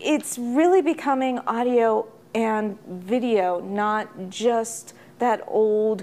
it's really becoming audio and video, not just that old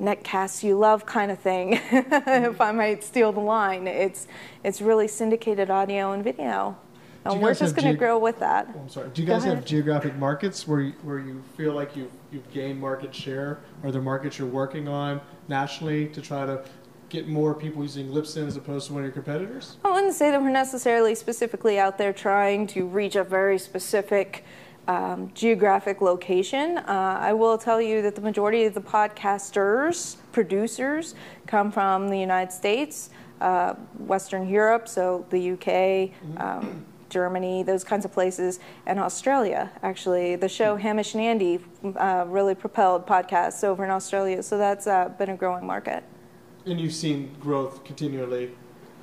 netcast you love kind of thing, if I might steal the line. It's, it's really syndicated audio and video. And we're just going to grow with that. Oh, I'm sorry. Do you guys have geographic markets where you, where you feel like you've, you've gained market share? Are there markets you're working on nationally to try to get more people using Libsyn as opposed to one of your competitors? I wouldn't say that we're necessarily specifically out there trying to reach a very specific um, geographic location. Uh, I will tell you that the majority of the podcasters, producers, come from the United States, uh, Western Europe, so the U K, um, Germany, those kinds of places, and Australia, actually. The show Hamish and Andy uh, really propelled podcasts over in Australia, so that's uh, been a growing market. And you've seen growth continually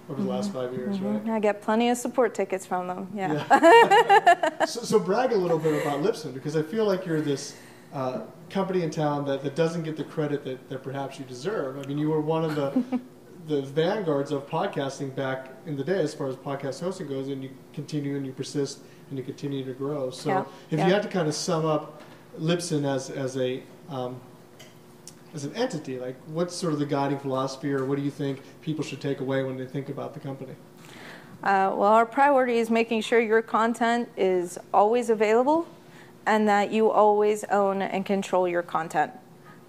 over the mm-hmm. last five years, mm-hmm. right? I get plenty of support tickets from them, yeah. yeah. so, so brag a little bit about Libsyn, because I feel like you're this uh, company in town that, that doesn't get the credit that, that perhaps you deserve. I mean, you were one of the... the vanguards of podcasting back in the day as far as podcast hosting goes, and you continue and you persist and you continue to grow. So yeah, if yeah. you had to kind of sum up Libsyn as, as, a, um, as an entity, like what's sort of the guiding philosophy, or what do you think people should take away when they think about the company? Uh, well, our priority is making sure your content is always available and that you always own and control your content.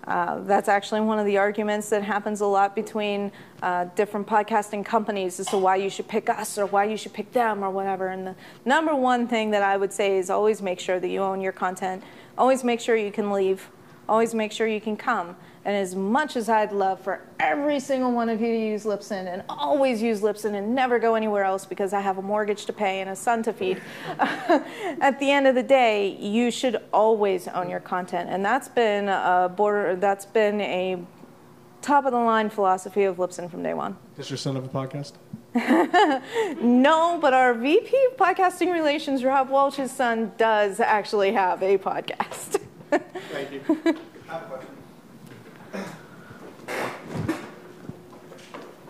Uh, that's actually one of the arguments that happens a lot between uh, different podcasting companies as to why you should pick us or why you should pick them or whatever. And the number one thing that I would say is always make sure that you own your content. Always make sure you can leave. Always make sure you can come. And as much as I'd love for every single one of you to use Libsyn and always use Libsyn and never go anywhere else because I have a mortgage to pay and a son to feed, at the end of the day, you should always own your content. And that's been a border, that's been a top-of-the-line philosophy of Libsyn from day one. Does your son have a podcast? No, but our V P of Podcasting Relations, Rob Walsh's son, does actually have a podcast. Thank you. I have a question.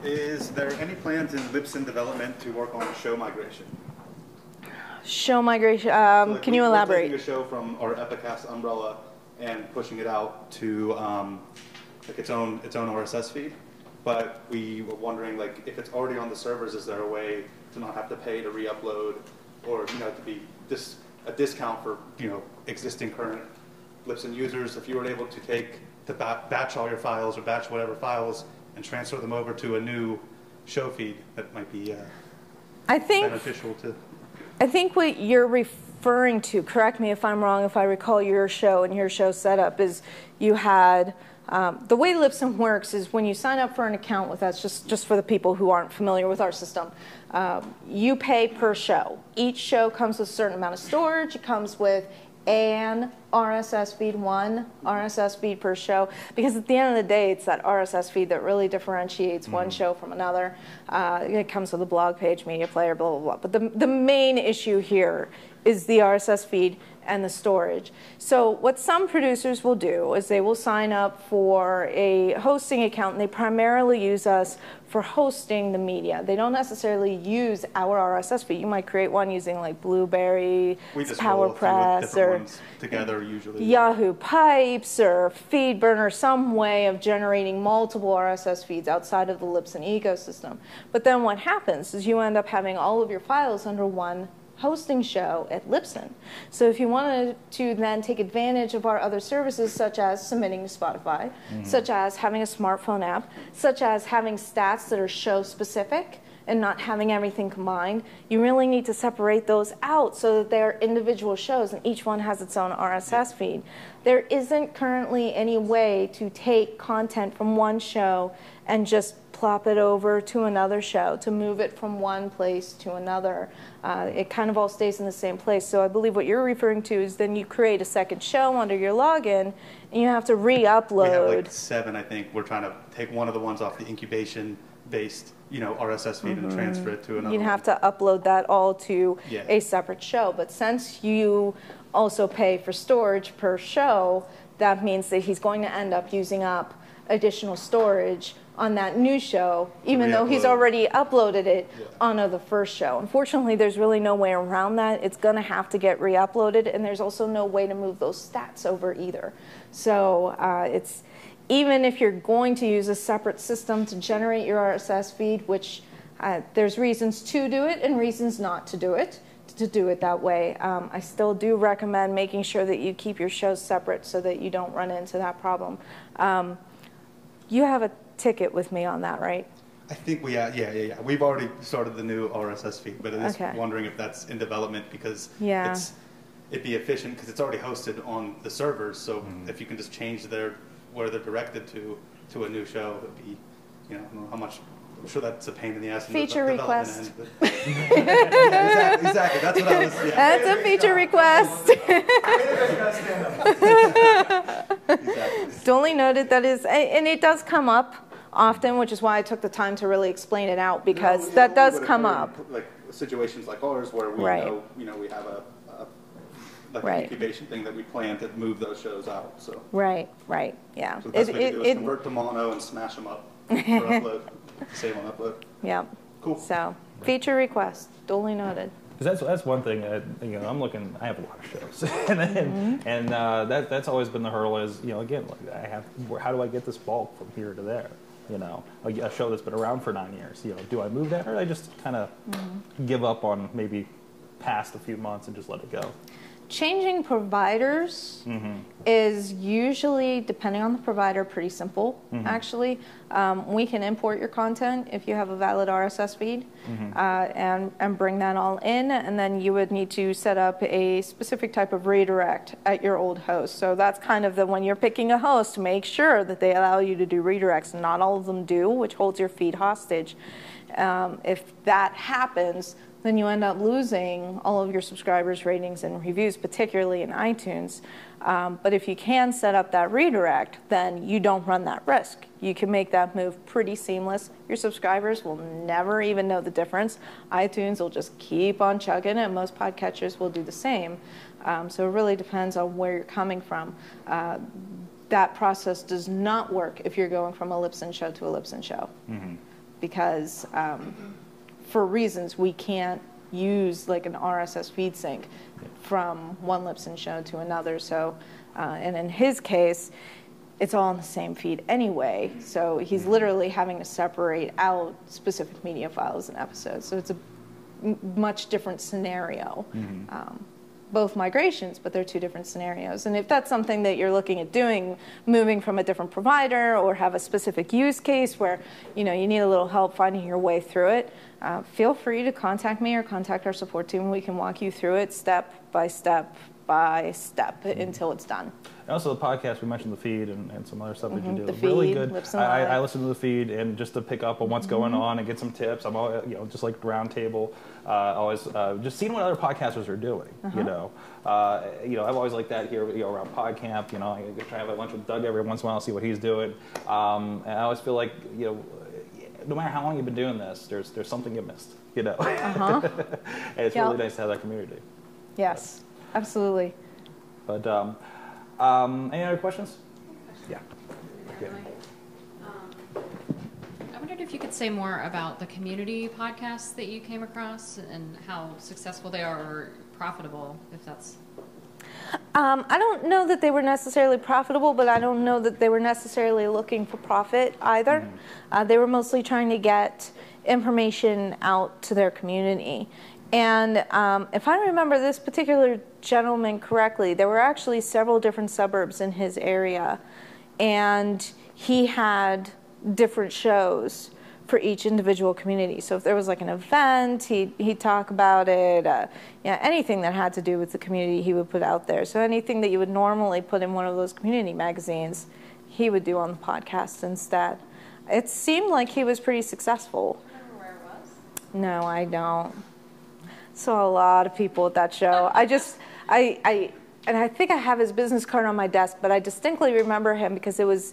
Is there any plans in Libsyn development to work on show migration? Show migration. Um, so like can we, you elaborate? Taking a show from our Epicast umbrella and pushing it out to um, like its own its own R S S feed, but we were wondering like if it's already on the servers, is there a way to not have to pay to re-upload, or you know to be this a discount for you know existing current Libsyn users if you were able to take to ba batch all your files or batch whatever files and transfer them over to a new show feed that might be uh, I think, beneficial to... I think what you're referring to, correct me if I'm wrong, if I recall your show and your show setup, is you had... Um, the way Libsyn works is when you sign up for an account with us, just, just for the people who aren't familiar with our system, um, you pay per show. Each show comes with a certain amount of storage. It comes with... an R S S feed, one R S S feed per show, because at the end of the day, it's that R S S feed that really differentiates mm-hmm. one show from another. Uh, it comes with a blog page, media player, blah, blah, blah. But the, the main issue here is the R S S feed and the storage. So what some producers will do is they will sign up for a hosting account, and they primarily use us for hosting the media. They don't necessarily use our R S S feed. You might create one using like Blueberry, PowerPress, or together usually Yahoo Pipes or FeedBurner, some way of generating multiple R S S feeds outside of the Libsyn ecosystem. But then what happens is you end up having all of your files under one hosting show at Libsyn. So if you wanted to then take advantage of our other services, such as submitting to Spotify, mm-hmm. such as having a smartphone app, such as having stats that are show specific, and not having everything combined. You really need to separate those out so that they're individual shows and each one has its own R S S feed. There isn't currently any way to take content from one show and just plop it over to another show, to move it from one place to another. Uh, it kind of all stays in the same place. So I believe what you're referring to is then you create a second show under your login, and you have to re-upload. We have like seven, I think. We're trying to take one of the ones off the incubation-based, you know, R S S feed mm-hmm. and transfer it to another. You'd have one. to upload that all to yeah. a separate show. But since you also pay for storage per show, that means that he's going to end up using up additional storage on that new show, even though he's already uploaded it yeah. onto the first show. Unfortunately, there's really no way around that. It's going to have to get re-uploaded, and there's also no way to move those stats over either. So uh, it's even if you're going to use a separate system to generate your R S S feed, which uh, there's reasons to do it and reasons not to do it, to do it that way. Um, I still do recommend making sure that you keep your shows separate so that you don't run into that problem. Um, you have a ticket with me on that, right? I think we, uh, yeah, yeah, yeah. We've already started the new R S S feed, but I'm just okay. wondering if that's in development because yeah. it's, it'd be efficient because it's already hosted on the servers. So mm-hmm. if you can just change their where they're directed to to a new show, that'd be, you know, I don't know how much. I'm sure that's a pain in the ass. Feature the request. End, yeah, exactly, exactly. That's what I was. Yeah. That's a feature request. Exactly. It's only noted that is, and it does come up often, which is why I took the time to really explain it out, because no, that does come up. Like situations like ours where we right. know, you know, we have a, a like right. an incubation thing that we plan to move those shows out. So right, right, yeah. So the best it, way it, to do it, is convert to mono and smash them up for upload, save on upload. Yeah. Cool. So feature request, duly noted. That's that's one thing that, you know, I'm looking. I have a lot of shows, and mm-hmm. and uh, that that's always been the hurdle. Is, you know, again, like I have. How do I get this bulk from here to there? You know, a show that's been around for nine years. You know, do I move that, or do I just kind of mm-hmm. give up on maybe past a few months and just let it go? Changing providers mm-hmm. is usually, depending on the provider, pretty simple, mm-hmm. actually. Um, we can import your content if you have a valid R S S feed mm-hmm. uh, and, and bring that all in, and then you would need to set up a specific type of redirect at your old host. So that's kind of the, when you're picking a host, make sure that they allow you to do redirects. Not all of them do, which holds your feed hostage. Um, if that happens, then you end up losing all of your subscribers' ratings and reviews, particularly in iTunes. Um, but if you can set up that redirect, then you don't run that risk. You can make that move pretty seamless. Your subscribers will never even know the difference. iTunes will just keep on chugging, and most podcatchers will do the same. Um, so it really depends on where you're coming from. Uh, that process does not work if you're going from a Libsyn show to a Libsyn show mm-hmm. because um, for reasons we can't use like an R S S feed sync from one Libsyn show to another. So, uh, and in his case, it's all in the same feed anyway. So he's literally having to separate out specific media files and episodes. So it's a m much different scenario. Mm-hmm. um, both migrations, but they're two different scenarios. And if that's something that you're looking at doing, moving from a different provider or have a specific use case where, you know, you need a little help finding your way through it, Uh, feel free to contact me or contact our support team. We can walk you through it step by step by step mm-hmm. until it's done. And also the podcast, we mentioned the feed and, and some other stuff mm-hmm. that you do. The feed, really good. I, I listen to the feed and just to pick up on what's mm-hmm. going on and get some tips. I'm always, you know, just like roundtable, uh, always uh, just seeing what other podcasters are doing. Uh-huh. You know, uh, you know, I've always liked that here, you know, around PodCamp. You know, I try to have lunch with Doug every once in a while, see what he's doing. Um, and I always feel like, you know, no matter how long you've been doing this, there's there's something you missed, you know. Uh-huh. And it's yep. really nice to have that community. Yes, but, absolutely. But um, um, any other questions? Yeah. Okay. Um, I wondered if you could say more about the community podcasts that you came across and how successful they are or profitable, if that's... Um, I don't know that they were necessarily profitable, but I don't know that they were necessarily looking for profit either. Mm. Uh, they were mostly trying to get information out to their community. And um, if I remember this particular gentleman correctly, there were actually several different suburbs in his area, and he had different shows for each individual community. So if there was like an event, he'd, he'd talk about it. Uh, yeah, anything that had to do with the community, he would put out there. So anything that you would normally put in one of those community magazines, he would do on the podcast instead. It seemed like he was pretty successful. Do you remember where it was? No, I don't. Saw a lot of people at that show. I just, I, I, and I think I have his business card on my desk, but I distinctly remember him because it was,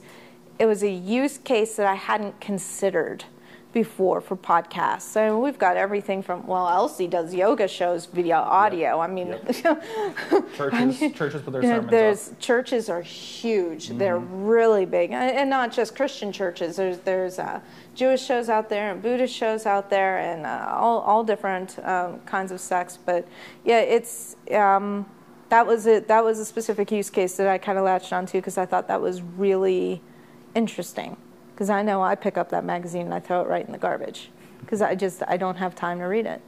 it was a use case that I hadn't considered before for podcasts. So I mean, we've got everything from, well, Elsie does yoga shows video audio. Yep. I mean, yep. churches, I mean, churches put their you know, sermons there's, up. Churches are huge. Mm-hmm. They're really big, and not just Christian churches. There's there's uh, Jewish shows out there and Buddhist shows out there, and uh, all all different um, kinds of sects. But yeah, it's um, that was it. That was a specific use case that I kind of latched onto because I thought that was really interesting. Because I know I pick up that magazine and I throw it right in the garbage because I just, I don't have time to read it.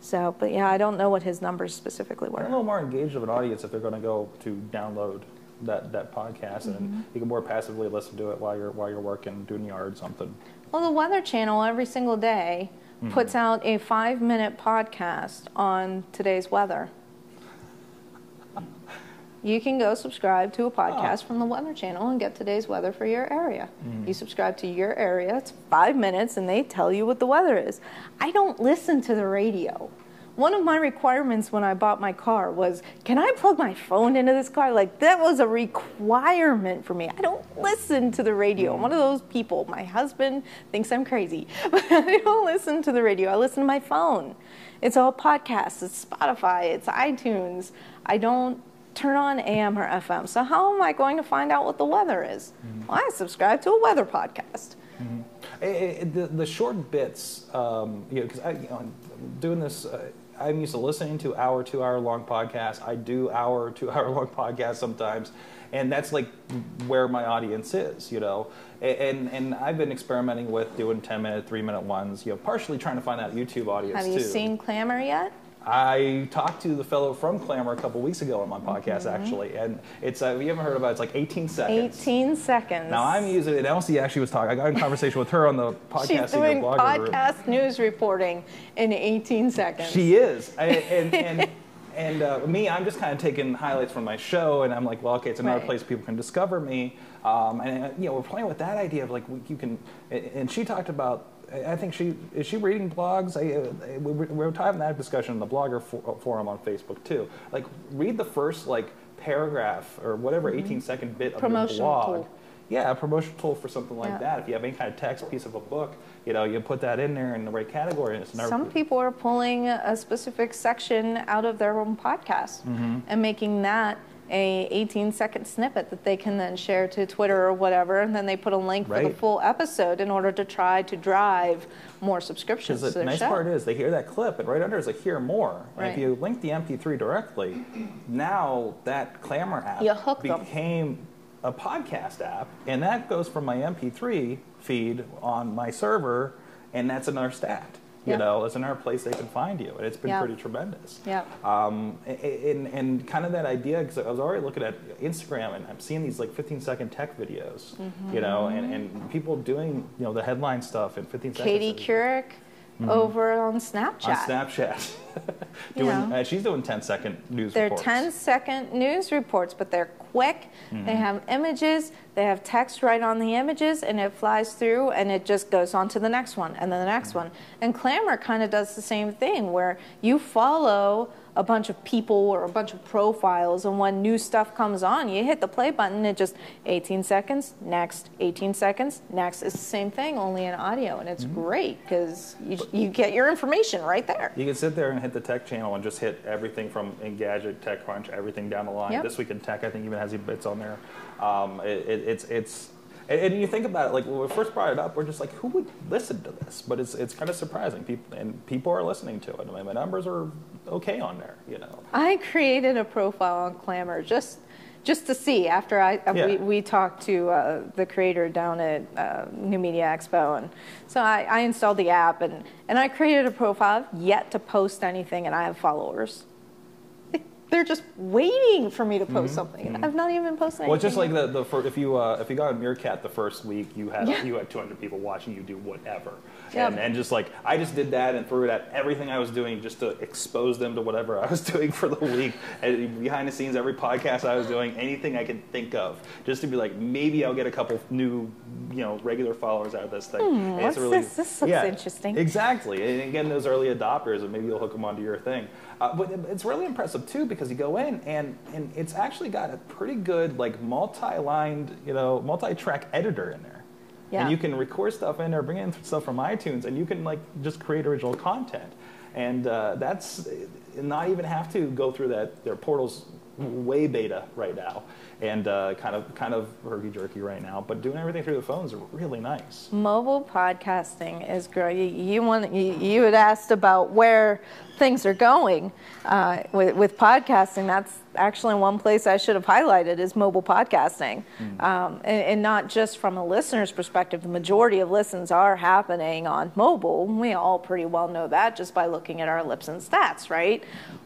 So, but yeah, I don't know what his numbers specifically were. I'm a little more engaged of an audience if they're going to go to download that, that podcast, mm-hmm. and you can more passively listen to it while you're, while you're working, doing yard or something. Well, the Weather Channel every single day mm-hmm. puts out a five-minute podcast on today's weather. You can go subscribe to a podcast oh. from the Weather Channel and get today's weather for your area. Mm. You subscribe to your area, it's five minutes, and they tell you what the weather is. I don't listen to the radio. One of my requirements when I bought my car was, can I plug my phone into this car? Like, that was a requirement for me. I don't listen to the radio. I'm one of those people. My husband thinks I'm crazy, but I don't listen to the radio. I listen to my phone. It's all podcasts. It's Spotify. It's iTunes. I don't turn on A M or F M. So how am I going to find out what the weather is? Mm-hmm. Well, I subscribe to a weather podcast. Mm-hmm. it, it, the, the short bits, um, you know, because I, you know, doing this, uh, I'm used to listening to hour, two hour long podcasts. I do hour, two hour long podcasts sometimes, and that's like where my audience is, you know. And and I've been experimenting with doing ten minute, three minute ones, you know, partially trying to find that YouTube audience. Have you too. seen Clammr yet? I talked to the fellow from Clammr a couple weeks ago on my podcast, mm-hmm. actually, and it's uh, if you haven't heard about it, it's like eighteen seconds. eighteen seconds. Now, I'm using it, and Elsie actually was talking. I got in conversation with her on the podcast. She's doing podcast room. News reporting in eighteen seconds. She is. I, and and, and uh, me, I'm just kind of taking highlights from my show, and I'm like, well, okay, it's another right. place people can discover me. Um, and, you know, we're playing with that idea of, like, you can, and she talked about, I think she, is she reading blogs? I, I, we, we were having that discussion in the blogger for, forum on Facebook, too. Like, read the first, like, paragraph or whatever eighteen-second mm-hmm. bit of promotional your blog. Tool. Yeah, a promotional tool for something like yeah. that. If you have any kind of text piece of a book, you know, you put that in there in the right category. And it's never... Some people are pulling a specific section out of their own podcast mm-hmm. and making that a eighteen second snippet that they can then share to Twitter or whatever, and then they put a link right. for the full episode in order to try to drive more subscriptions to their show. The nice part is they hear that clip, and right under is like, hear more. Right. And if you link the M P three directly, now that Clammr app became them. a podcast app, and that goes from my M P three feed on my server, and that's another stat. You yep. know, it's another place they can find you, and it's been yep. pretty tremendous. Yeah. Um, and, and kind of that idea, because I was already looking at Instagram, and I'm seeing these like fifteen second tech videos, mm-hmm. you know, and, and people doing, you know, the headline stuff in fifteen seconds. Katie Couric mm-hmm. over on Snapchat. On Snapchat. doing, you know, uh, she's doing ten second news they're reports. They're ten second news reports, but they're quick. Mm-hmm. They have images. They have text right on the images, and it flies through, and it just goes on to the next one, and then the next one. And Clammr kind of does the same thing, where you follow a bunch of people or a bunch of profiles, and when new stuff comes on, you hit the play button, it just eighteen seconds, next, eighteen seconds, next. It's the same thing, only in audio, and it's mm-hmm. great, because you, you get your information right there. You can sit there and hit the tech channel and just hit everything from Engadget, TechCrunch, everything down the line. Yep. This Week in Tech, I think, even has bits on there. Um, it, it, it's it's and you think about it, like when we first brought it up, we're just like, who would listen to this? But it's it's kind of surprising, people and people are listening to it. I mean, my numbers are okay on there, you know. I created a profile on Clammr just just to see after I yeah. we, we talked to uh, the creator down at uh, New Media Expo, and so I, I installed the app and and I created a profile. I've yet to post anything, and I have followers. they're just waiting for me to post mm-hmm. something. Mm-hmm. I've not even posted. Well, it's just like the, the first, if you uh, if you got on Meerkat the first week, you had yeah. you had two hundred people watching you do whatever, yep. and and just like I just did that and threw it at everything I was doing just to expose them to whatever I was doing for the week. And behind the scenes, every podcast I was doing, anything I could think of, just to be like, maybe I'll get a couple new, you know, regular followers out of this thing. Hmm, and what's it's really, this? This looks yeah, interesting. Exactly, and again, those early adopters, and maybe you'll hook them onto your thing. Uh, but it's really impressive too, because you go in and, and it's actually got a pretty good like multi-lined, you know, multi-track editor in there, yeah. and you can record stuff in there, bring in stuff from iTunes, and you can like just create original content, and uh, that's not even have to go through that. Their portal's way beta right now, and uh, kind of kind of herky jerky right now, but doing everything through the phones is really nice. Mobile podcasting is growing. You, you want you, you had asked about where things are going uh, with, with podcasting. That's actually one place I should have highlighted is mobile podcasting, mm-hmm. um, and, and not just from a listener's perspective. The majority of listens are happening on mobile. We all pretty well know that just by looking at our Libsyn stats, right?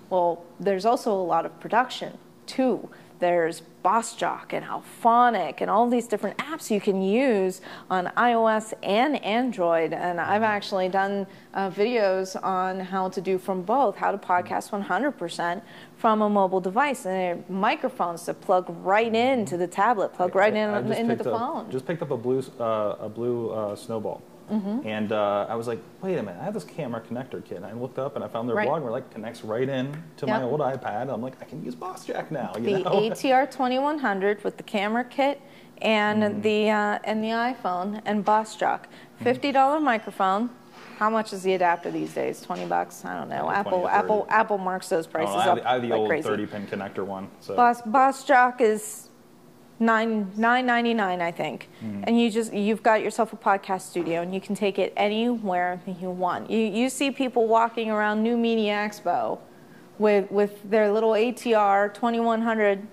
Well, there's also a lot of production too. There's BossJock and Alphonic and all these different apps you can use on iOS and Android. And I've actually done uh, videos on how to do from both, how to podcast one hundred percent from a mobile device, and microphones to plug right into the tablet, plug right I, I, in, I into the phone. Up, just picked up a blue, uh, a blue uh, Snowball. Mm-hmm. And uh, I was like, wait a minute, I have this camera connector kit. And I looked up and I found their right. blog, where it like, connects right in to yep. my old iPad. And I'm like, I can use BossJock now. You the know? A T R twenty-one hundred with the camera kit and, mm. the, uh, and the iPhone and BossJock. fifty dollars mm. microphone. How much is the adapter these days? twenty bucks? I don't know. Yeah, Apple Apple, Apple marks those prices I up I have the like old crazy. thirty-pin connector one. So. Boss, BossJock is... Nine nine ninety nine, I think, mm. and you just you've got yourself a podcast studio, and you can take it anywhere you want. You you see people walking around New Media Expo with with their little A T R twenty-one hundred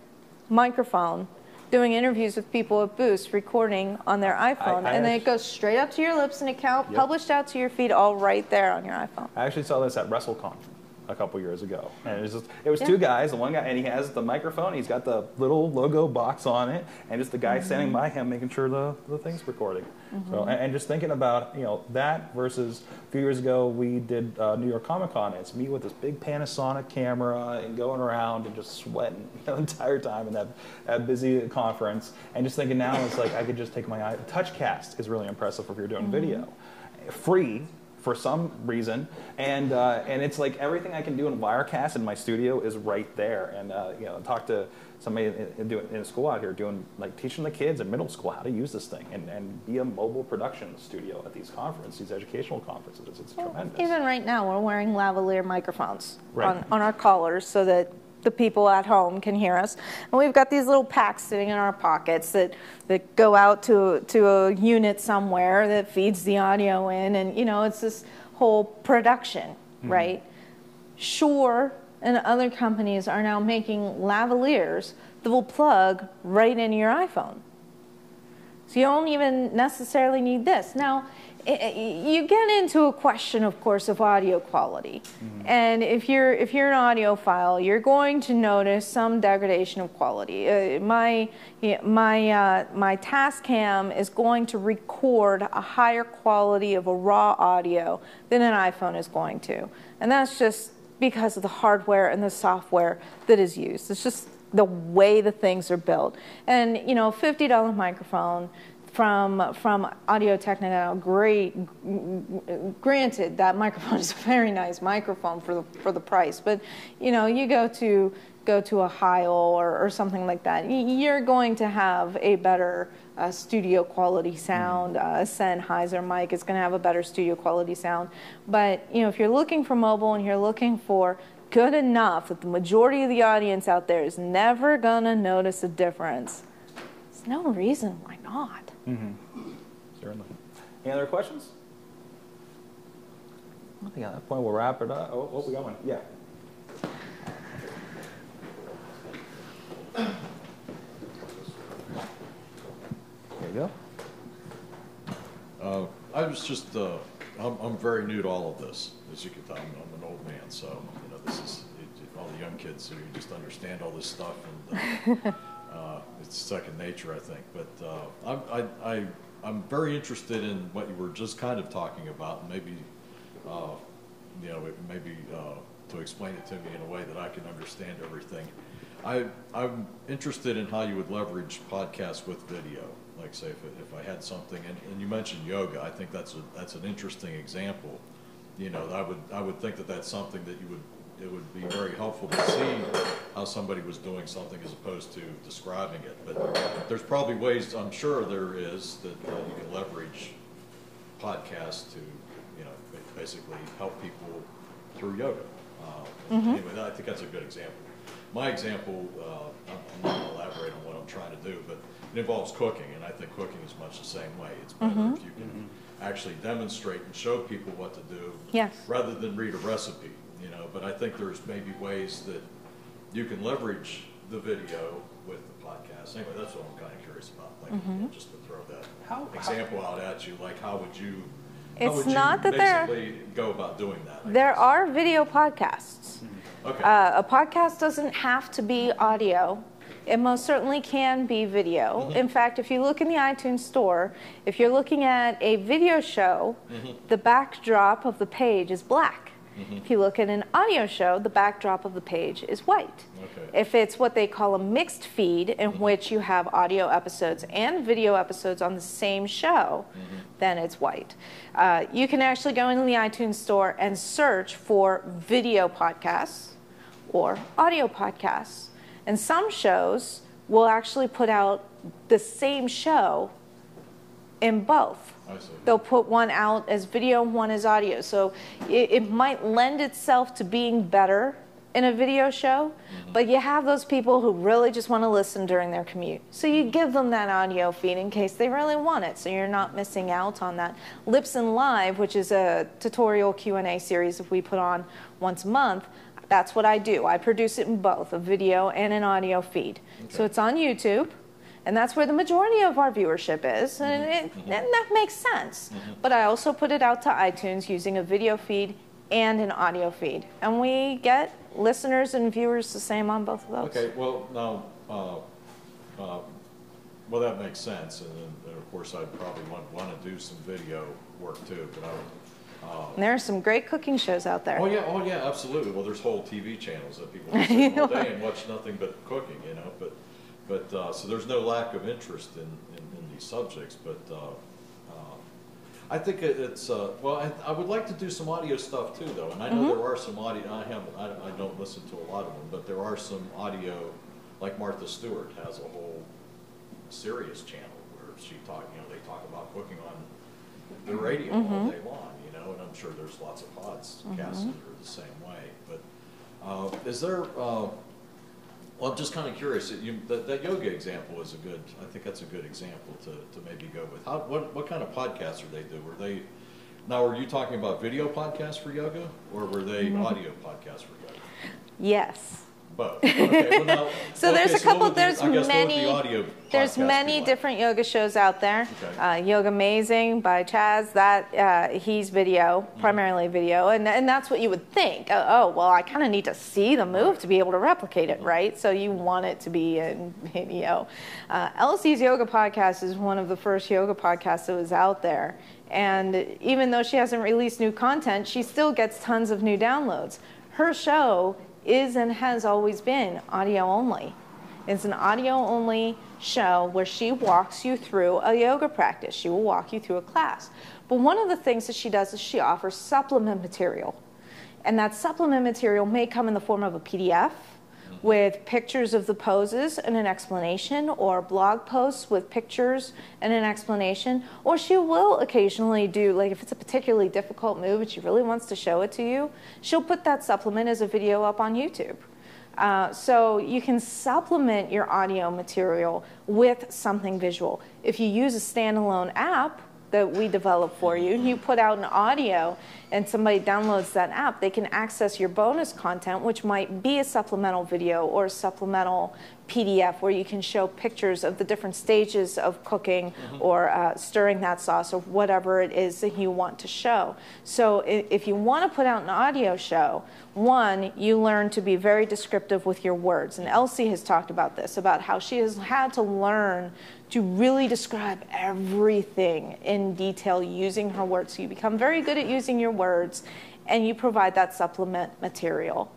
microphone, doing interviews with people at booths, recording on their iPhone, I, I and then it goes straight up to your Libsyn account, yep. published out to your feed, all right there on your iPhone. I actually saw this at WrestleCon a couple years ago, and it was, just, it was yeah. two guys. The one guy, and he has the microphone. He's got the little logo box on it, and just the guy mm-hmm. standing by him, making sure the, the thing's recording. Mm-hmm. So, and, and just thinking about you know that versus a few years ago, we did uh, New York Comic Con. It's me with this big Panasonic camera and going around and just sweating the entire time in that, that busy conference. And just thinking now, it's like I could just take my TouchCast is really impressive if you're doing mm-hmm. video, free. For some reason, and uh, and it's like everything I can do in Wirecast in my studio is right there. And uh, you know, talk to somebody in, in, in school out here doing like teaching the kids in middle school how to use this thing, and, and be a mobile production studio at these conferences, these educational conferences. It's, it's well, tremendous. Even right now, we're wearing lavalier microphones right. on, on our collars so that the people at home can hear us, and we've got these little packs sitting in our pockets that, that go out to to a unit somewhere that feeds the audio in, and you know it's this whole production, mm-hmm. right? Shure and other companies are now making lavaliers that will plug right into your iPhone, so you don't even necessarily need this now. You get into a question, of course, of audio quality, mm-hmm. and if you're if you're an audiophile, you're going to notice some degradation of quality. Uh, my my uh, my Tascam is going to record a higher quality of a raw audio than an iPhone is going to, and that's just because of the hardware and the software that is used. It's just the way the things are built, and you know, fifty dollar microphone. From from Audio-Technica, great. Granted, that microphone is a very nice microphone for the for the price, but you know, you go to go to a Heil or, or something like that, you're going to have a better uh, studio quality sound. Uh, Sennheiser mic is going to have a better studio quality sound. But you know, if you're looking for mobile and you're looking for good enough that the majority of the audience out there is never gonna notice a difference, there's no reason why not. Mm-hmm. Certainly. Any other questions? I think at that point we'll wrap it up. Oh, oh we got one. Yeah. There you go. Uh, I was just, uh, I'm, I'm very new to all of this, as you can tell. I'm, I'm an old man, so you know, this is, it, all the young kids who just understand all this stuff, and uh, uh, it's second nature, I think. But uh, I, I, I, I'm very interested in what you were just kind of talking about, and maybe, uh, you know, maybe uh, to explain it to me in a way that I can understand everything. I, I'm interested in how you would leverage podcasts with video. Like, say, if, if I had something, and, and you mentioned yoga, I think that's a, that's an interesting example. You know, I would I would think that that's something that you would, it would be very helpful to see how somebody was doing something as opposed to describing it. But there's probably ways, I'm sure there is, that, that you can leverage podcasts to, you know, basically help people through yoga. Uh, mm-hmm. Anyway, I think that's a good example. My example, uh, I'm not going to elaborate on what I'm trying to do, but it involves cooking, and I think cooking is much the same way. It's better mm-hmm. if you can mm-hmm. actually demonstrate and show people what to do yes. rather than read a recipe, you know. But I think there's maybe ways that you can leverage the video with the podcast. Anyway, that's what I'm kind of curious about, like, mm-hmm. you know, just to throw that how, example how, out at you, like how would you, how it's would not you that basically go about doing that? I there guess. Are video podcasts. Mm-hmm. Okay. Uh, a podcast doesn't have to be audio. It most certainly can be video. Mm-hmm. In fact, if you look in the iTunes store, if you're looking at a video show, mm-hmm. the backdrop of the page is black. Mm-hmm. If you look at an audio show, the backdrop of the page is white. Okay. If it's what they call a mixed feed, in mm-hmm. which you have audio episodes and video episodes on the same show, mm-hmm. then it's white. Uh, you can actually go into the iTunes store and search for video podcasts or audio podcasts. And some shows will actually put out the same show in both. They'll put one out as video, one as audio. So it, it might lend itself to being better in a video show, mm-hmm. but you have those people who really just want to listen during their commute. So you give them that audio feed in case they really want it, so you're not missing out on that. Libsyn Live, which is a tutorial Q and A series that we put on once a month, that's what I do. I produce it in both, a video and an audio feed. Okay. So it's on YouTube. And that's where the majority of our viewership is, and, it, and that makes sense. But I also put it out to iTunes using a video feed and an audio feed. And we get listeners and viewers the same on both of those. Okay, well, now, uh, uh, well, that makes sense. And, and of course, I'd probably want, want to do some video work, too. But I would, Uh, there are some great cooking shows out there. Oh yeah, oh yeah, absolutely. Well, there's whole T V channels that people sit all day and watch nothing but cooking, you know. But But uh, so there's no lack of interest in, in, in these subjects. But uh, uh, I think it, it's uh, well. I, I would like to do some audio stuff too, though. And I know mm-hmm. there are some audio. I have. I, I don't listen to a lot of them, but there are some audio. Like Martha Stewart has a whole serious channel where she talk. You know, they talk about cooking on the radio mm-hmm. all day long. You know, and I'm sure there's lots of podcasts mm-hmm. that are the same way. But uh, is there? Uh, Well, I'm just kind of curious. You, that, that yoga example is a good. I think that's a good example to, to maybe go with. How, what what kind of podcasts are they do? Were they now? Were you talking about video podcasts for yoga, or were they mm-hmm. audio podcasts for yoga? Yes. Both. Okay, well now, so okay, there's a so couple. There's the, many. The there's many different like? yoga shows out there. Okay. Uh, Yoga Amazing by Chaz. That uh, he's video, mm-hmm. primarily video, and and that's what you would think. Uh, oh well, I kind of need to see the move to be able to replicate it, mm-hmm. right? So you want it to be in video. Uh, Elsie's yoga podcast is one of the first yoga podcasts that was out there, and even though she hasn't released new content, she still gets tons of new downloads. Her show is and has always been audio only. It's an audio only show where she walks you through a yoga practice. She will walk you through a class. But one of the things that she does is she offers supplement material. And that supplement material may come in the form of a P D F with pictures of the poses and an explanation, or blog posts with pictures and an explanation, or she will occasionally do, like if it's a particularly difficult move and she really wants to show it to you, she'll put that supplement as a video up on YouTube. Uh, so you can supplement your audio material with something visual. If you use a standalone app that we develop for you, and you put out an audio and somebody downloads that app, they can access your bonus content, which might be a supplemental video or a supplemental P D F where you can show pictures of the different stages of cooking mm-hmm. or uh, stirring that sauce or whatever it is that you want to show. So if you want to put out an audio show, one, you learn to be very descriptive with your words. And Elsie has talked about this, about how she has had to learn to really describe everything in detail using her words. So you become very good at using your words, and you provide that supplement material.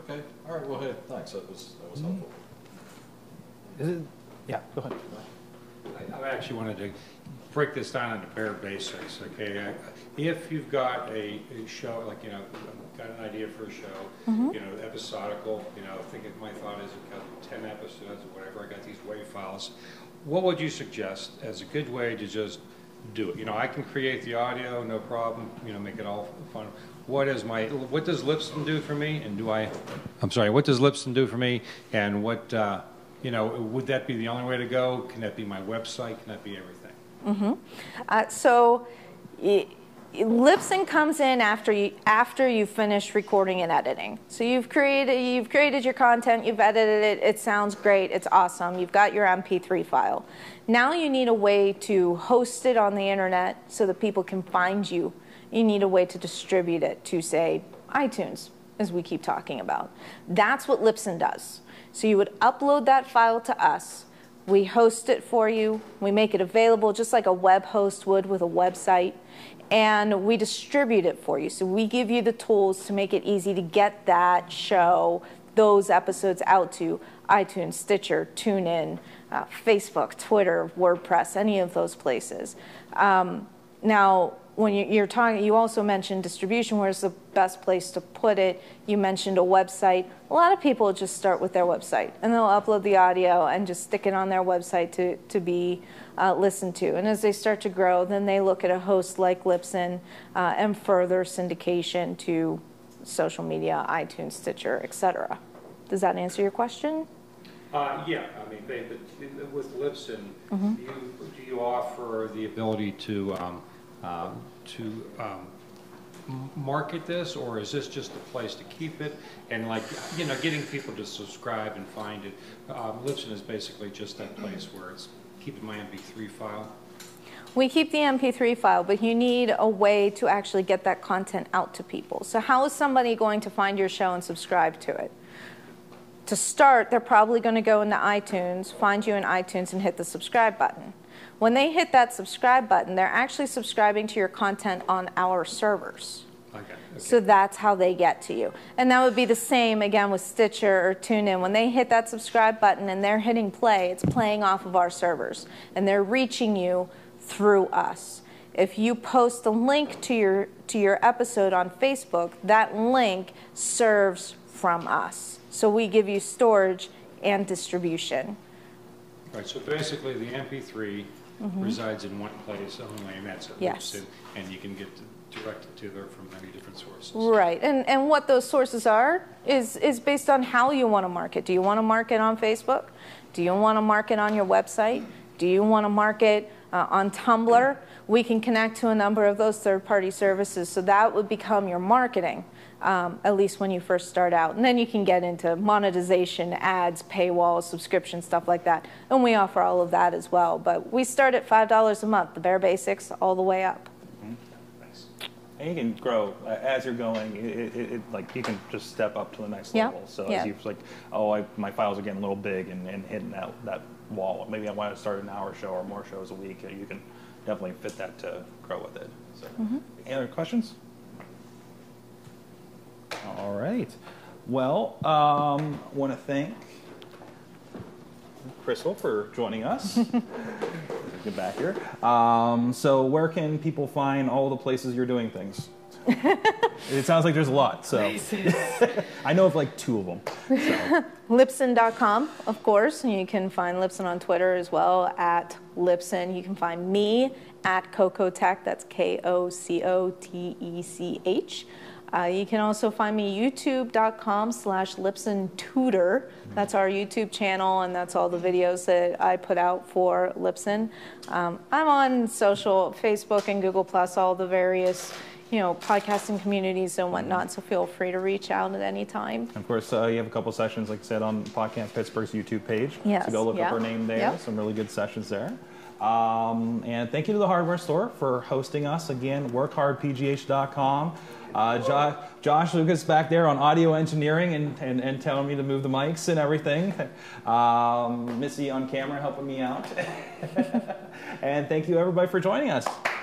Okay. All right. Well, hey, thanks. That was, that was helpful. Is it, yeah, go ahead. I, I actually wanted to break this down into bare basics, okay? I, if you've got a, a show, like, you know, got an idea for a show, mm-hmm. you know, episodical, you know, I think it, my thought is I've got ten episodes or whatever, I got these wave files. What would you suggest as a good way to just do it? You know, I can create the audio, no problem, you know, make it all fun. What is my, what does Libsyn do for me, and do I, I'm sorry, what does Libsyn do for me, and what, uh, you know, would that be the only way to go? Can that be my website? Can that be everything? Mm-hmm. Uh, so, y Libsyn comes in after you after you finish recording and editing. So you've created you've created your content, you've edited it, it sounds great, it's awesome. You've got your M P three file. Now you need a way to host it on the internet so that people can find you. You need a way to distribute it to, say, iTunes, as we keep talking about. That's what Libsyn does. So you would upload that file to us. We host it for you. We make it available just like a web host would with a website. And we distribute it for you. So we give you the tools to make it easy to get that show, those episodes out to iTunes, Stitcher, TuneIn, uh, Facebook, Twitter, WordPress, any of those places. Um, now, when you're talking, you also mentioned distribution, where's the best place to put it. You mentioned a website. A lot of people just start with their website, and they'll upload the audio and just stick it on their website to, to be uh, listened to. And as they start to grow, then they look at a host like Libsyn uh, and further syndication to social media, iTunes, Stitcher, et cetera. Does that answer your question? Uh, yeah, I mean, they, but with Libsyn, mm-hmm. do, you, do you offer the ability to... Um, Um, to um, market this, or is this just a place to keep it? And, like, you know, getting people to subscribe and find it. Um, Libsyn is basically just that place where it's keeping my M P three file. We keep the M P three file, but you need a way to actually get that content out to people. So how is somebody going to find your show and subscribe to it? To start, they're probably going to go into iTunes, find you in iTunes, and hit the subscribe button. When they hit that subscribe button, they're actually subscribing to your content on our servers. Okay, okay. So that's how they get to you. And that would be the same, again, with Stitcher or TuneIn. When they hit that subscribe button and they're hitting play, it's playing off of our servers. And they're reaching you through us. If you post a link to your, to your episode on Facebook, that link serves from us. So we give you storage and distribution. Right, so basically the M P three mm-hmm. resides in one place only, and that's at yes. Libsyn, and you can get directed to there from many different sources. Right, and, and what those sources are is, is based on how you want to market. Do you want to market on Facebook? Do you want to market on your website? Do you want to market uh, on Tumblr? We can connect to a number of those third-party services, so that would become your marketing. Um, at least when you first start out. And then you can get into monetization, ads, paywalls, subscription, stuff like that. And we offer all of that as well. But we start at five dollars a month, the bare basics, all the way up. Mm-hmm. Nice. And you can grow uh, as you're going. It, it, it, like, you can just step up to the next yeah. level. So yeah. as you've like, oh, I, my files are getting a little big and, and hitting that, that wall. Maybe I want to start an hour show or more shows a week. You can definitely fit that to grow with it. So, mm-hmm. Any other questions? All right. Well, I um, want to thank Crystal for joining us. Get back here. Um, so where can people find all the places you're doing things? It sounds like there's a lot. So I know of like two of them. So. Libsyn dot com, of course. And you can find Libsyn on Twitter as well, at Libsyn. You can find me at Kokotech. That's K O C O T E C H. Uh, you can also find me youtube.com slash Libsyn Tutor. That's our YouTube channel, and that's all the videos that I put out for Libsyn. Um, I'm on social, Facebook and Google Plus, all the various you know, podcasting communities and whatnot, so feel free to reach out at any time. Of course, uh, you have a couple sessions, like I said, on PodCamp Pittsburgh's YouTube page. Yes. So go look yeah. up her name there. Yep. Some really good sessions there. Um, and thank you to the hardware store for hosting us. Again, work hard P G H dot com. Uh, jo Josh Lucas back there on audio engineering and, and, and telling me to move the mics and everything. Um, Missy on camera helping me out. And thank you, everybody, for joining us.